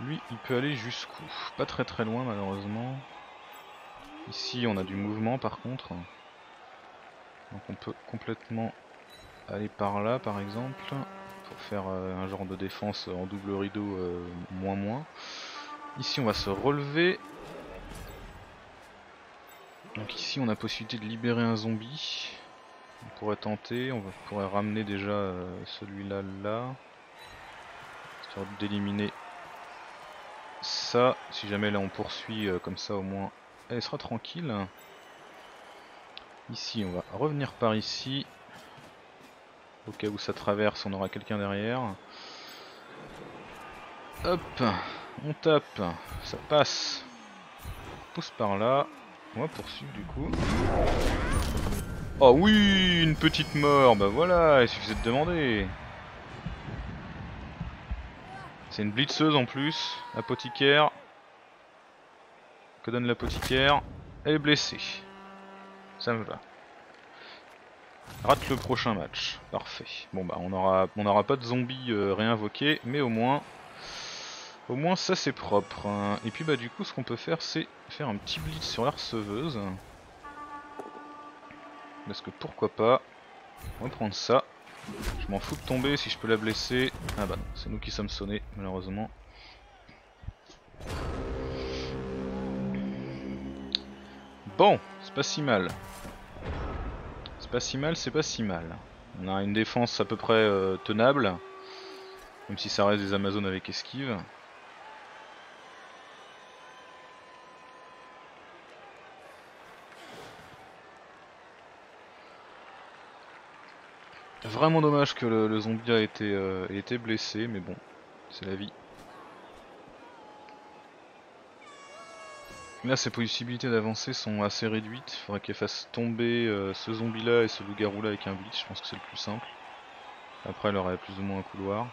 Lui, il peut aller jusqu'où? Pas très très loin, malheureusement. Ici, on a du mouvement, par contre. Donc on peut complètement aller par là, par exemple. Pour faire euh, un genre de défense en double rideau euh, moins moins. Ici, on va se relever. Donc ici on a possibilité de libérer un zombie. On pourrait tenter, on pourrait ramener déjà euh, celui-là là. Histoire d'éliminer ça. Si jamais là on poursuit euh, comme ça au moins elle sera tranquille. Ici on va revenir par ici. Au cas où ça traverse on aura quelqu'un derrière. Hop, on tape, ça passe. On pousse par là. On va poursuivre du coup. Oh oui, une petite mort. Bah voilà, il suffisait de demander. C'est une blitzeuse en plus. Apothicaire. Que donne l'apothicaire? Elle est blessée. Ça me va. Rate le prochain match. Parfait. Bon bah on aura, on aura pas de zombies euh, réinvoqués, mais au moins... Au moins ça c'est propre. Et puis bah du coup ce qu'on peut faire c'est faire un petit blitz sur la receveuse. Parce que pourquoi pas. On va prendre ça. Je m'en fous de tomber si je peux la blesser. Ah bah non, c'est nous qui sommes sonnés malheureusement. Bon, c'est pas si mal. C'est pas si mal, c'est pas si mal. On a une défense à peu près euh, tenable. Même si ça reste des Amazones avec esquive. Vraiment dommage que le, le zombie a été, euh, a été blessé, mais bon, c'est la vie. Là, ses possibilités d'avancer sont assez réduites. Il faudrait qu'elle fasse tomber euh, ce zombie là et ce loup-garou là avec un blitz. Je pense que c'est le plus simple. Après, elle aurait plus ou moins un couloir.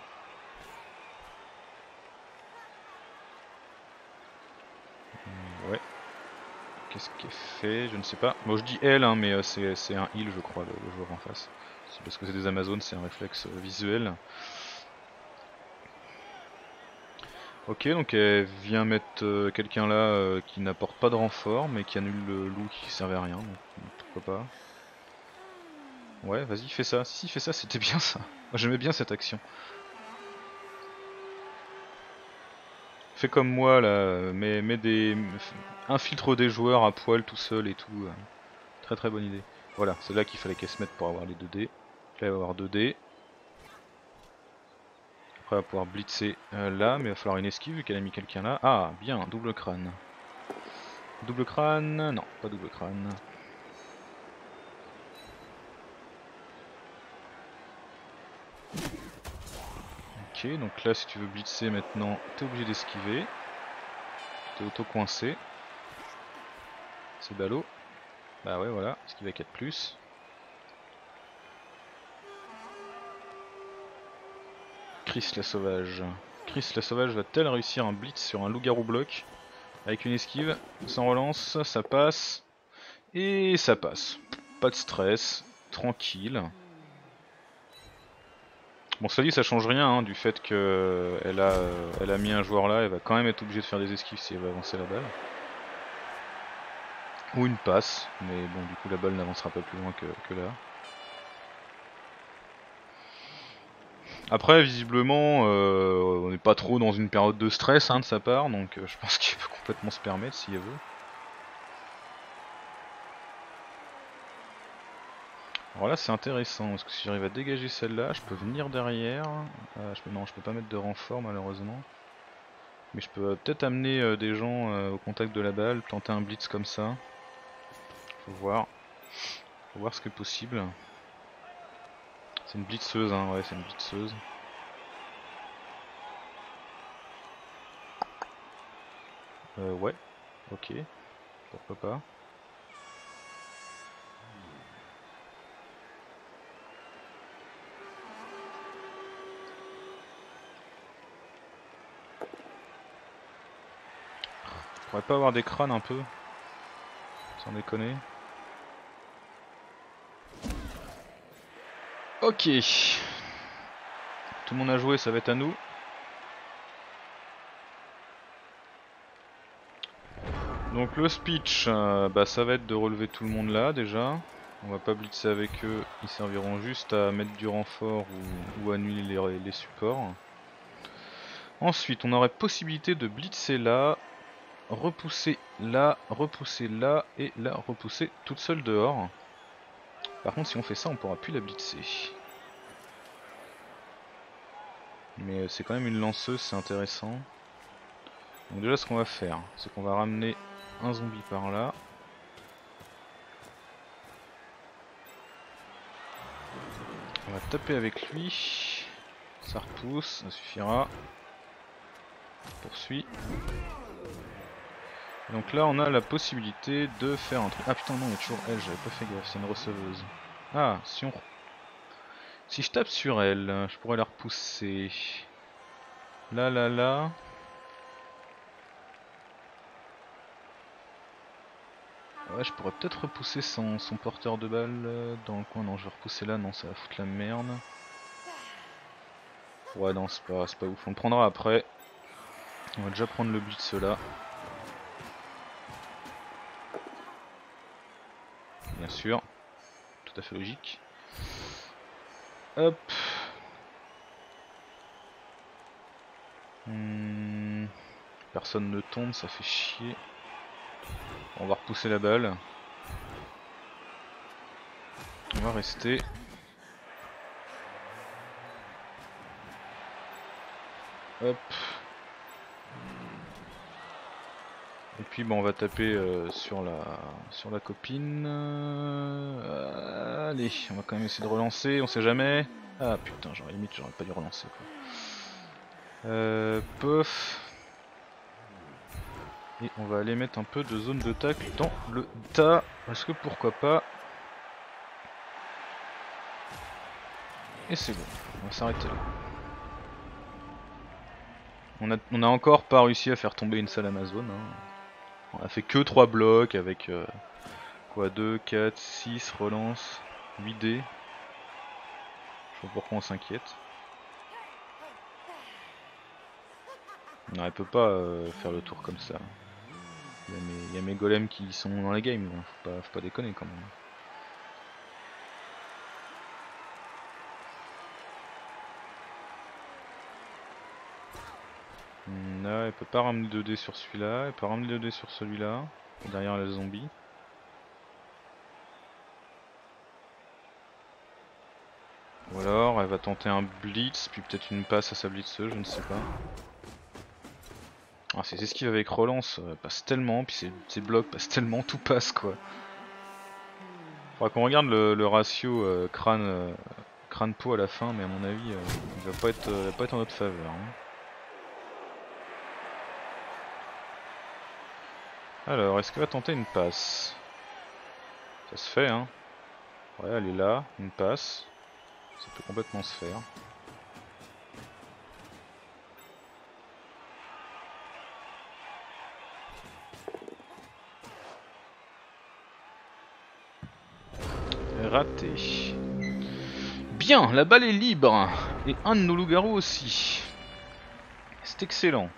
Hum, ouais. Qu'est-ce qu'elle fait? Je ne sais pas. Bon, je dis elle, hein, mais euh, c'est un heal, je crois, le, le joueur en face. C'est parce que c'est des Amazones, c'est un réflexe euh, visuel. Ok, donc elle vient mettre euh, quelqu'un là euh, qui n'apporte pas de renfort, mais qui annule le loup qui servait à rien, donc pourquoi pas. Ouais, vas-y, fais ça. Si, si, fais ça, c'était bien ça. J'aimais bien cette action. Fais comme moi là, mets, mets des... infiltre des joueurs à poil tout seul et tout. Euh. Très très bonne idée. Voilà, c'est là qu'il fallait qu'elle se mette pour avoir les deux dés. Là, elle va avoir deux dés. Après on va pouvoir blitzer euh, là, mais il va falloir une esquive vu qu'elle a mis quelqu'un là. Ah bien, double crâne. Double crâne, non, pas double crâne. Ok, donc là si tu veux blitzer maintenant, t'es obligé d'esquiver. T'es auto-coincé. C'est ballot. Bah ouais voilà, esquive à quatre plus. Chris la sauvage. Chris la sauvage va-t-elle réussir un blitz sur un loup-garou bloc? Avec une esquive, sans relance, ça passe. Et ça passe. Pas de stress, tranquille. Bon, cela dit, ça change rien hein, du fait qu'elle a, elle a mis un joueur là, elle va quand même être obligée de faire des esquives si elle veut avancer la balle. Ou une passe, mais bon, du coup, la balle n'avancera pas plus loin que, que là. Après, visiblement, euh, on n'est pas trop dans une période de stress hein, de sa part, donc euh, je pense qu'il peut complètement se permettre s'il veut. Alors là, c'est intéressant, parce que si j'arrive à dégager celle-là, je peux venir derrière. Euh, je peux, non, je peux pas mettre de renfort malheureusement. Mais je peux euh, peut-être amener euh, des gens euh, au contact de la balle, tenter un blitz comme ça. Faut voir. Faut voir ce qui est possible. C'est une blitzeuse, hein, ouais, c'est une blitzeuse. Euh, ouais, ok, pourquoi pas. On pourrait pas avoir des crânes un peu, sans déconner. Ok, tout le monde a joué, ça va être à nous. Donc le speech, euh, bah, ça va être de relever tout le monde là déjà. On va pas blitzer avec eux, ils serviront juste à mettre du renfort ou, ou annuler les, les supports. Ensuite on aurait possibilité de blitzer là, repousser là, repousser là et la repousser toute seule dehors. Par contre si on fait ça on pourra plus la blitzer. Mais c'est quand même une lanceuse, c'est intéressant. Donc déjà ce qu'on va faire, c'est qu'on va ramener un zombie par là. On va taper avec lui. Ça repousse, ça suffira. On poursuit. Et donc là on a la possibilité de faire un truc. Ah putain non il y a toujours elle, j'avais pas fait gaffe, c'est une receveuse. Ah si on... Si je tape sur elle, je pourrais la repousser. Là là là. Ouais je pourrais peut-être repousser son, son porteur de balle dans le coin. Non je vais repousser là, non ça va foutre la merde. Ouais non c'est pas, c'est pas ouf, on le prendra après. On va déjà prendre le blitz là. Bien sûr, tout à fait logique. Hop. Hmm. Personne ne tombe, ça fait chier. On va repousser la balle. On va rester. Hop. Et puis bon, on va taper euh, sur la sur la copine. Euh, allez, on va quand même essayer de relancer, on sait jamais. Ah putain, genre limite j'aurais pas dû relancer quoi. Euh, pof. Et on va aller mettre un peu de zone de tacle dans le tas. Parce que pourquoi pas. Et c'est bon, on va s'arrêter là. On a, on a encore pas réussi à faire tomber une salle Amazon. Hein. On a fait que trois blocs avec euh, quoi, deux, quatre, six, relance, huit dés. Je vois pourquoi on s'inquiète. Non, elle peut pas euh, faire le tour comme ça. Il y a mes, il y a mes golems qui sont dans la game, hein. Faut pas, faut pas déconner quand même. Là, elle peut pas ramener deux dés sur celui-là, elle peut ramener deux dés sur celui-là. Derrière la zombie. Ou alors elle va tenter un blitz, puis peut-être une passe à sa blitzeuse, je ne sais pas. Ah, ces esquives avec relance passent tellement, puis ces, ces blocs passent tellement, tout passe quoi. Faudra qu'on regarde le, le ratio euh, crâne euh, crâne peau à la fin, mais à mon avis, euh, il va pas être, euh, va pas être en notre faveur. Hein. Alors, est-ce qu'elle va tenter une passe? Ça se fait, hein. Ouais, elle est là, une passe. Ça peut complètement se faire. Raté. Bien, la balle est libre. Et un de nos loups-garous aussi. C'est excellent.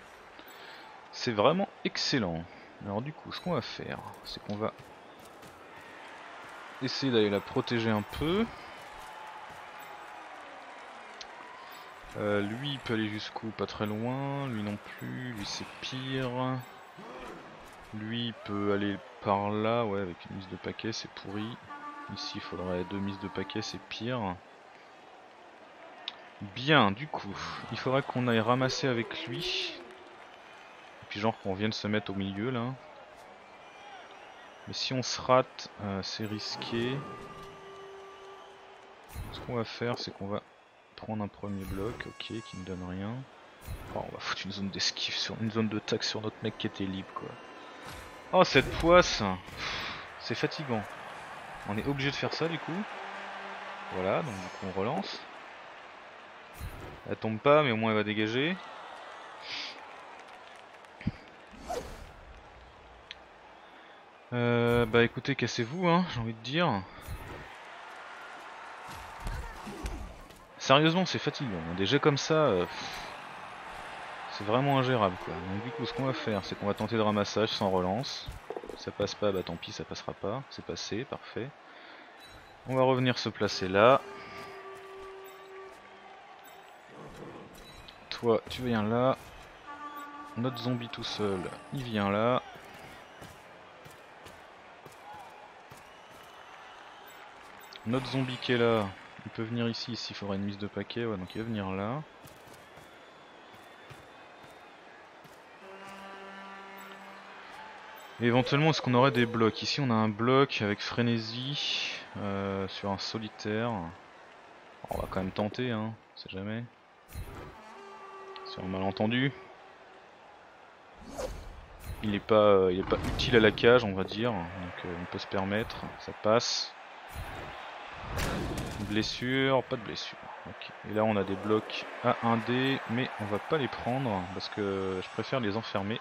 C'est vraiment excellent. Alors du coup, ce qu'on va faire, c'est qu'on va essayer d'aller la protéger un peu. Euh, lui, il peut aller jusqu'où? Pas très loin. Lui non plus. Lui, c'est pire. Lui, il peut aller par là. Ouais, avec une mise de paquet, c'est pourri. Ici, il faudrait deux mises de paquet, c'est pire. Bien, du coup, il faudrait qu'on aille ramasser avec lui. Puis genre qu'on vienne se mettre au milieu là. Mais si on se rate, euh, c'est risqué. Ce qu'on va faire, c'est qu'on va prendre un premier bloc, ok, qui ne donne rien. Oh, on va foutre une zone d'esquive, sur une zone de tac sur notre mec qui était libre quoi. Oh cette poisse, c'est fatigant. On est obligé de faire ça du coup. Voilà, donc du coup on relance. Elle tombe pas, mais au moins elle va dégager. Euh, bah écoutez, cassez-vous hein, j'ai envie de dire. Sérieusement, c'est fatigant, des jets comme ça, euh, c'est vraiment ingérable quoi. Donc du coup, ce qu'on va faire, c'est qu'on va tenter le ramassage sans relance. Ça passe pas, bah tant pis, ça passera pas. C'est passé, parfait. On va revenir se placer là. Toi, tu viens là. Notre zombie tout seul, il vient là. Notre zombie qui est là, il peut venir ici, s'il faudrait une mise de paquet, ouais, donc il va venir là. Et éventuellement, est-ce qu'on aurait des blocs? Ici, on a un bloc avec frénésie euh, sur un solitaire. On va quand même tenter, hein, on sait jamais. C'est un malentendu. Il n'est pas, euh, il est pas utile à la cage, on va dire, donc euh, on peut se permettre, ça passe. Blessure, pas de blessure. Okay. Et là on a des blocs à un dé, mais on va pas les prendre parce que je préfère les enfermer.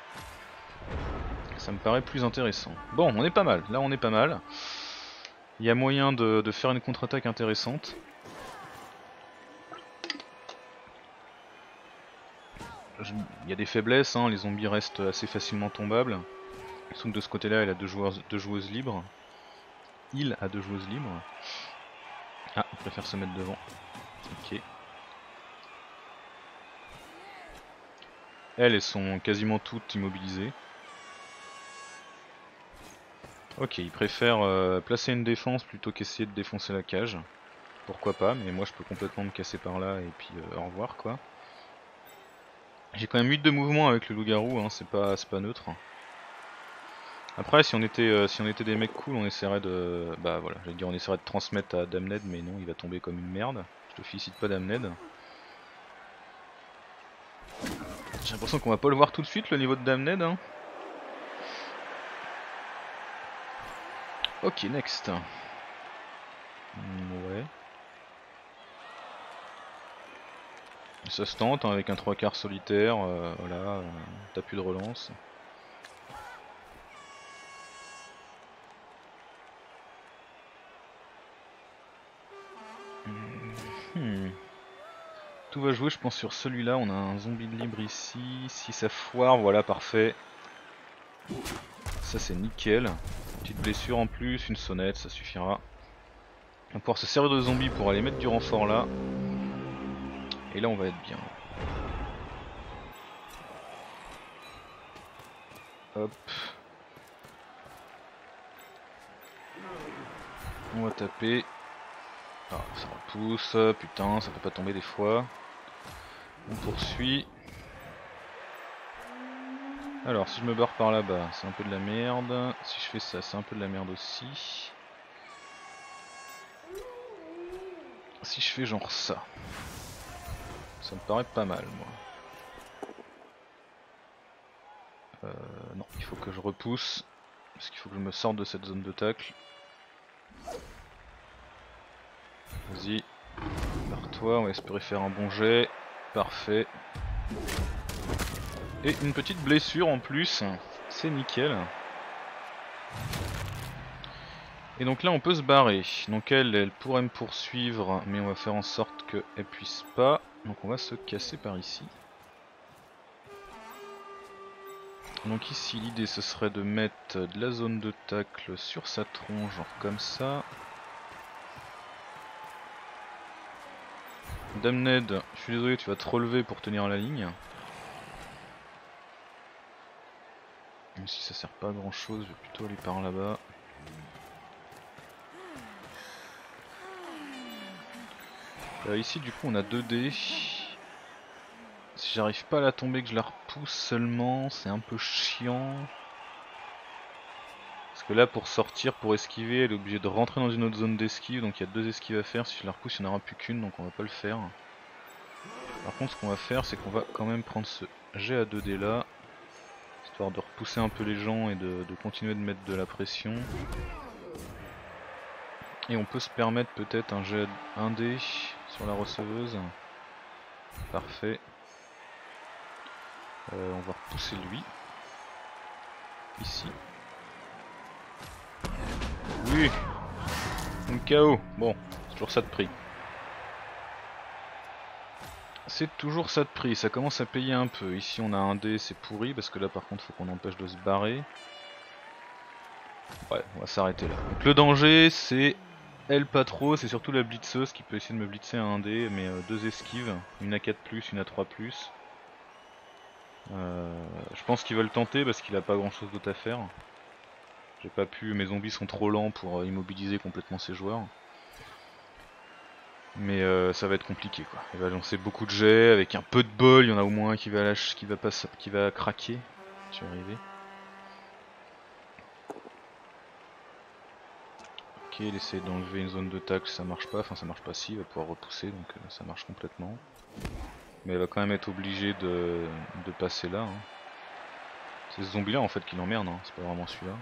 Ça me paraît plus intéressant. Bon, on est pas mal, là on est pas mal. Il y a moyen de, de faire une contre-attaque intéressante. Je, il y a des faiblesses, hein, les zombies restent assez facilement tombables. Sauf que de ce côté-là, il a deux joueurs, deux joueuses libres. Il a deux joueuses libres. Ah, on préfère se mettre devant. Ok. Elles, elles sont quasiment toutes immobilisées. Ok, il préfère euh, placer une défense plutôt qu'essayer de défoncer la cage. Pourquoi pas, mais moi je peux complètement me casser par là et puis euh, au revoir quoi. J'ai quand même huit de mouvement avec le loup-garou, hein, c'est pas, c'est pas neutre. Après si on était euh, si on était des mecs cool, on essaierait de bah voilà, j'allais dire on essaierait de transmettre à Damned, mais non, il va tomber comme une merde. Je te félicite pas, Damned. J'ai l'impression qu'on va pas le voir tout de suite, le niveau de Damned, hein. Ok, next. Ouais. Ça se tente hein, avec un trois quarts solitaire, euh, voilà, euh, t'as plus de relance. Hmm. Tout va jouer je pense sur celui-là, on a un zombie de libre ici, si ça foire, voilà, parfait. Ça c'est nickel. Petite blessure en plus, une sonnette, ça suffira. On va pouvoir se servir de zombie pour aller mettre du renfort là. Et là on va être bien. Hop. On va taper. Ah, ça repousse, putain, ça peut pas tomber des fois. On poursuit. Alors si je me barre par là-bas, c'est un peu de la merde. Si je fais ça, c'est un peu de la merde aussi. Si je fais genre ça. Ça me paraît pas mal, moi. Euh, non, il faut que je repousse. Parce qu'il faut que je me sorte de cette zone de tacle. Vas-y. Barre-toi, on va espérer faire un bon jet. Parfait. Et une petite blessure en plus. C'est nickel. Et donc là, on peut se barrer. Donc elle, elle pourrait me poursuivre. Mais on va faire en sorte qu'elle puisse pas. Donc on va se casser par ici. Donc ici l'idée ce serait de mettre de la zone de tacle sur sa tronche, genre comme ça. Damned, je suis désolé, tu vas te relever pour tenir la ligne. Même si ça sert pas à grand chose, je vais plutôt aller par là-bas. Euh, ici du coup on a deux dés. Si j'arrive pas à la tomber, que je la repousse seulement, c'est un peu chiant. Parce que là pour sortir, pour esquiver, elle est obligée de rentrer dans une autre zone d'esquive, donc il y a deux esquives à faire. Si je la repousse, il n'y en aura plus qu'une, donc on va pas le faire. Par contre ce qu'on va faire, c'est qu'on va quand même prendre ce jet à deux dés là, histoire de repousser un peu les gens et de, de continuer de mettre de la pression. Et on peut se permettre peut-être un jet un dé sur la receveuse. Parfait. Euh, on va repousser lui. Ici. Oui. Un K O. Bon, c'est toujours ça de prix. C'est toujours ça de prix, ça commence à payer un peu. Ici on a un dé, c'est pourri parce que là par contre faut qu'on empêche de se barrer. Ouais, on va s'arrêter là. Donc le danger c'est... Elle pas trop, c'est surtout la blitzeuse qui peut essayer de me blitzer à un dé, mais euh, deux esquives, une à quatre plus, une à trois plus. Euh, je pense qu'ils veulent tenter parce qu'il a pas grand chose d'autre à faire. J'ai pas pu, mes zombies sont trop lents pour euh, immobiliser complètement ces joueurs. Mais euh, ça va être compliqué quoi. Il va lancer beaucoup de jets, avec un peu de bol, il y en a au moins un qui va lâcher, qui va pas, qui va craquer. Tu vas arriver. Il essaie d'enlever une zone de tacle, ça marche pas, enfin ça marche pas si, il va pouvoir repousser, donc euh, ça marche complètement. Mais elle va quand même être obligée de, de passer là. Hein. C'est ce zombie là en fait qui l'emmerde, hein. C'est pas vraiment celui-là.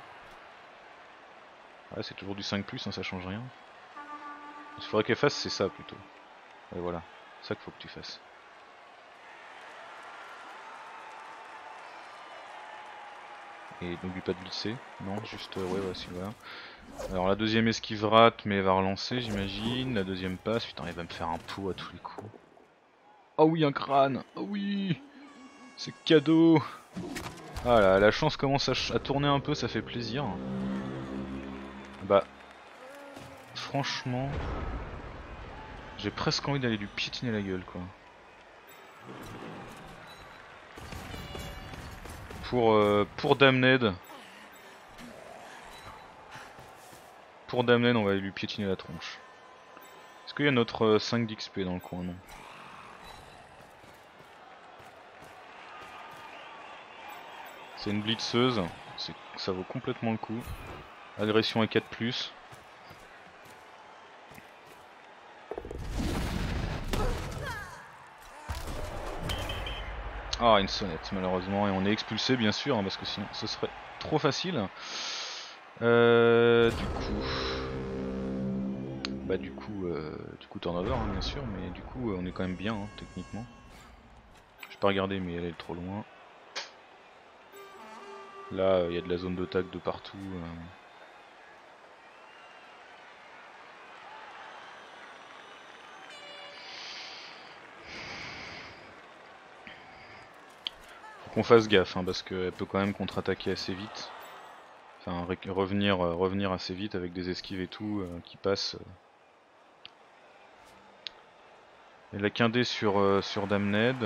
Ouais, c'est toujours du cinq plus, hein, ça change rien. Ce qu'il faudrait qu'elle fasse c'est ça plutôt. Et voilà, c'est ça qu'il faut que tu fasses. Et n'oublie pas de glisser, non, juste, euh, ouais, ouais, si, voilà. Alors la deuxième esquive rate, mais elle va relancer, j'imagine. La deuxième passe, putain, elle va me faire un pot à tous les coups. Oh oui, un crâne, oh oui, c'est cadeau. Ah là, la chance commence à, ch à tourner un peu, ça fait plaisir. Bah, franchement, j'ai presque envie d'aller lui piétiner la gueule, quoi. Pour, euh, pour Damned. Pour Damned, on va lui piétiner la tronche. Est-ce qu'il y a notre euh, cinq d'X P dans le coin? Non. C'est une blitzeuse. ça vaut complètement le coup. Agression à quatre plus. Ah, une sonnette malheureusement, et on est expulsé bien sûr, hein, parce que sinon ce serait trop facile. Euh, du coup, bah du coup, euh, du coup turnover hein, bien sûr, mais du coup euh, on est quand même bien hein, techniquement. Je vais pas regarder, mais elle est trop loin. Là, il euh, y a de la zone de tag de partout. Euh... On fasse gaffe hein, parce qu'elle peut quand même contre-attaquer assez vite, enfin revenir, euh, revenir assez vite avec des esquives et tout euh, qui passent. Elle a qu'un dé sur, euh, sur Damned,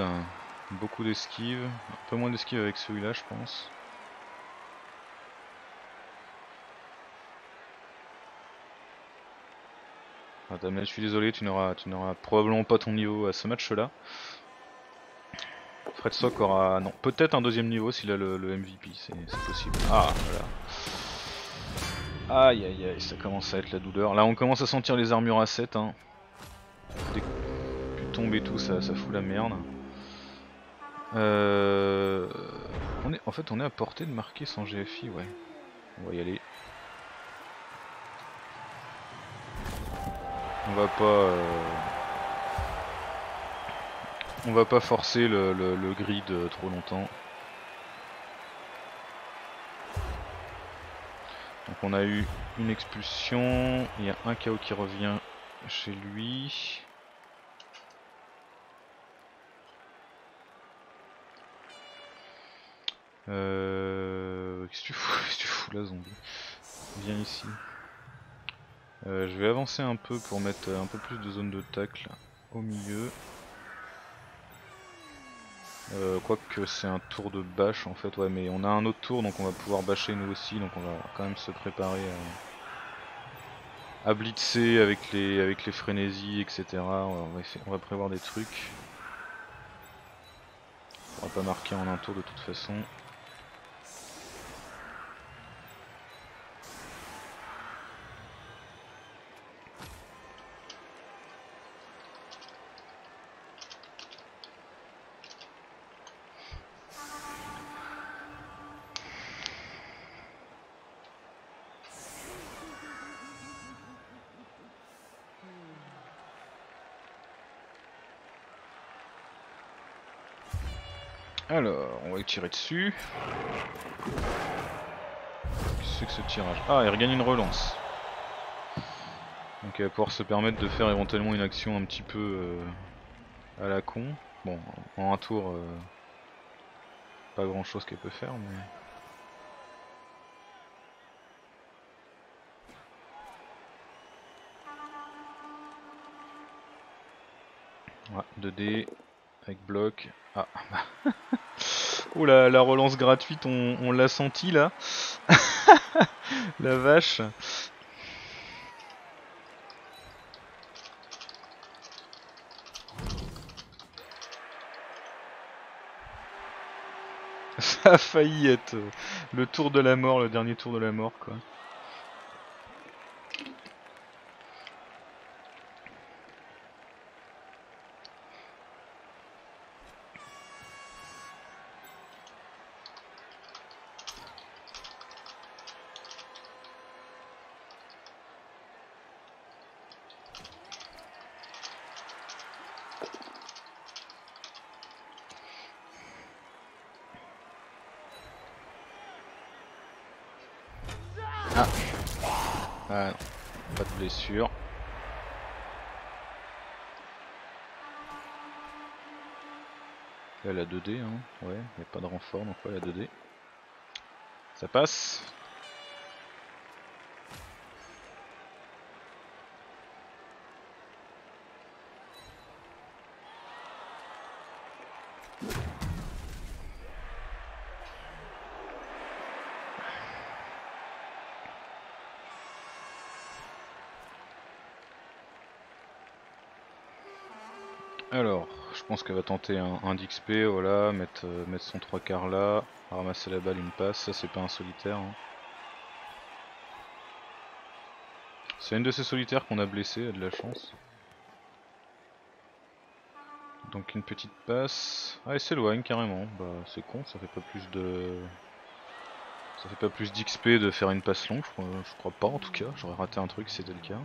beaucoup d'esquives, un peu moins d'esquives avec celui-là je pense. Ah, Damned, je suis désolé, tu n'auras tu n'auras probablement pas ton niveau à ce match-là. Fred Sog aura non, peut-être un deuxième niveau s'il a le, le M V P, c'est possible. Ah voilà. Aïe aïe aïe, ça commence à être la douleur. Là on commence à sentir les armures à sept. Hein. Dès que tu tombes et tout, ça, ça fout la merde. Euh... On est... En fait on est à portée de marquer sans G F I, ouais. On va y aller. On va pas... Euh... On va pas forcer le, le, le grid trop longtemps. Donc on a eu une expulsion, il y a un K O qui revient chez lui. Euh, Qu'est-ce que tu fous, qu'est-ce que tu fous là zombie? Viens ici. Euh, je vais avancer un peu pour mettre un peu plus de zone de tacle au milieu. Euh, Quoique c'est un tour de bâche en fait, ouais, mais on a un autre tour donc on va pouvoir bâcher nous aussi, donc on va quand même se préparer à, à blitzer avec les avec les frénésies, etc. On va, on va prévoir des trucs. On va pas marquer en un tour de toute façon. Alors, on va lui tirer dessus. Qu'est-ce que c'est que ce tirage? Ah, il regagne une relance. Donc elle va pouvoir se permettre de faire éventuellement une action un petit peu euh, à la con. Bon, en un tour, euh, pas grand chose qu'elle peut faire, mais... Ouais, deux dés. Avec bloc. Ah bah. Oh la, la relance gratuite, on, on l'a senti là. La vache. Ça a failli être le tour de la mort, le dernier tour de la mort quoi. Ah. Ah non, pas de blessure. Là, elle a deux dés, hein. Ouais, il n'y a pas de renfort, donc ouais, elle a deux dés. Ça passe. Alors, je pense qu'elle va tenter un, un d'X P, voilà, mettre, euh, mettre son trois quarts là, Ramasser la balle, une passe, ça c'est pas un solitaire. Hein. C'est une de ces solitaires qu'on a blessé, a de la chance. Donc une petite passe. Ah, elle s'éloigne carrément. Bah c'est con, ça fait pas plus de... Ça fait pas plus d'X P de faire une passe longue, je crois, je crois pas en tout cas. J'aurais raté un truc si c'était le cas.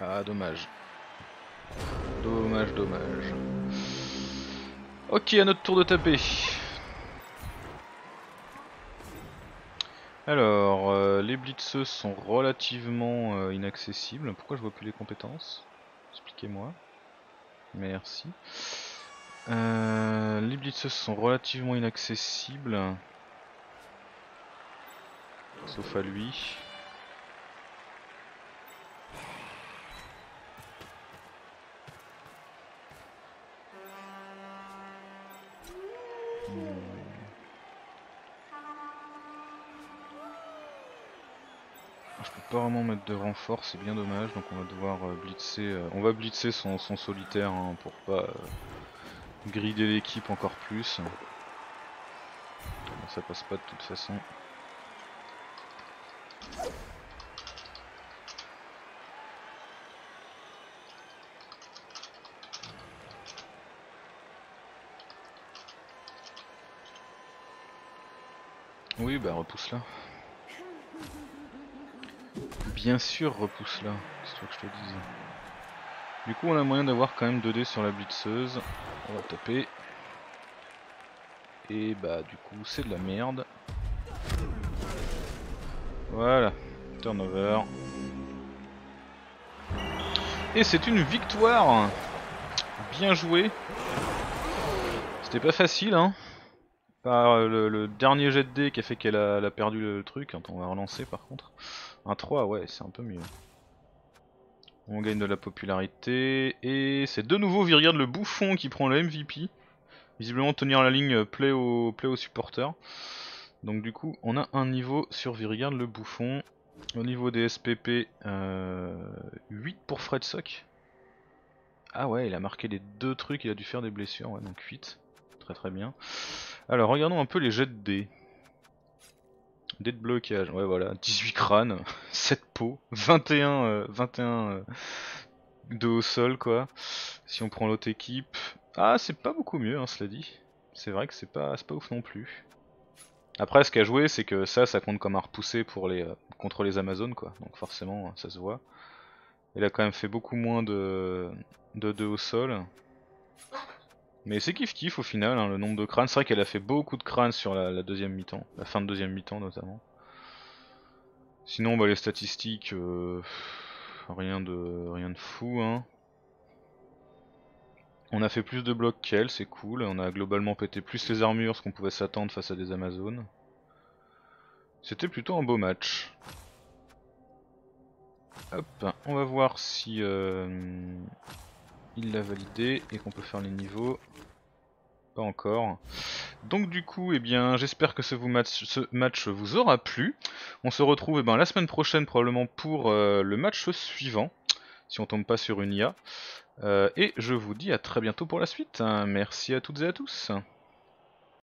Ah dommage. Dommage, dommage. Ok, à notre tour de taper. Alors, euh, les blitzeux sont relativement euh, inaccessibles. Pourquoi je vois plus les compétences? Expliquez-moi. Merci. Euh, les blitzeux sont relativement inaccessibles. Sauf à lui. Pas vraiment mettre de renfort, c'est bien dommage, donc on va devoir euh, blitzer, euh, on va blitzer son, son solitaire hein, pour pas euh, grider l'équipe encore plus. Ça passe pas de toute façon. Oui bah repousse là. Bien sûr, repousse là, c'est ce que je te disais. Du coup, on a moyen d'avoir quand même deux dés sur la blitzeuse. On va taper. Et bah, du coup, c'est de la merde. Voilà, turnover. Et c'est une victoire! Bien joué! C'était pas facile, hein? Par le, le dernier jet de dés qui a fait qu'elle a, a perdu le truc. On va relancer par contre. Un trois, ouais, c'est un peu mieux. On gagne de la popularité. Et c'est de nouveau Virgarde le Bouffon qui prend le M V P. Visiblement, tenir la ligne plaît aux, plaît aux supporters. Donc, du coup, on a un niveau sur Virgarde le Bouffon. Au niveau des S P P, euh, huit pour Fred Sog. Ah, ouais, il a marqué les deux trucs, il a dû faire des blessures. Ouais, donc huit. Très très bien. Alors regardons un peu les jets de dés. Dés de blocage, ouais voilà, dix-huit crânes, sept peaux, vingt et un, euh, vingt et un euh, de haut sol quoi. Si on prend l'autre équipe, ah c'est pas beaucoup mieux hein, cela dit. C'est vrai que c'est pas, pas ouf non plus. Après ce qu'a joué c'est que ça, ça compte comme un repoussé pour les, euh, contre les Amazones quoi, donc forcément ça se voit. Il a quand même fait beaucoup moins de de, de haut sol. Mais c'est kiff kiff au final, hein, le nombre de crânes. C'est vrai qu'elle a fait beaucoup de crânes sur la, la deuxième mi-temps, la fin de deuxième mi-temps notamment. Sinon bah, les statistiques, euh, rien de rien de fou. Hein. On a fait plus de blocs qu'elle, c'est cool. On a globalement pété plus les armures, ce qu'on pouvait s'attendre face à des Amazones. C'était plutôt un beau match. Hop, on va voir si... Euh, il l'a validé et qu'on peut faire les niveaux. Pas encore. Donc du coup, eh bien, j'espère que ce, vous match, ce match vous aura plu. On se retrouve eh ben, la semaine prochaine probablement pour euh, le match suivant. Si on tombe pas sur une I A. Euh, et je vous dis à très bientôt pour la suite. Merci à toutes et à tous.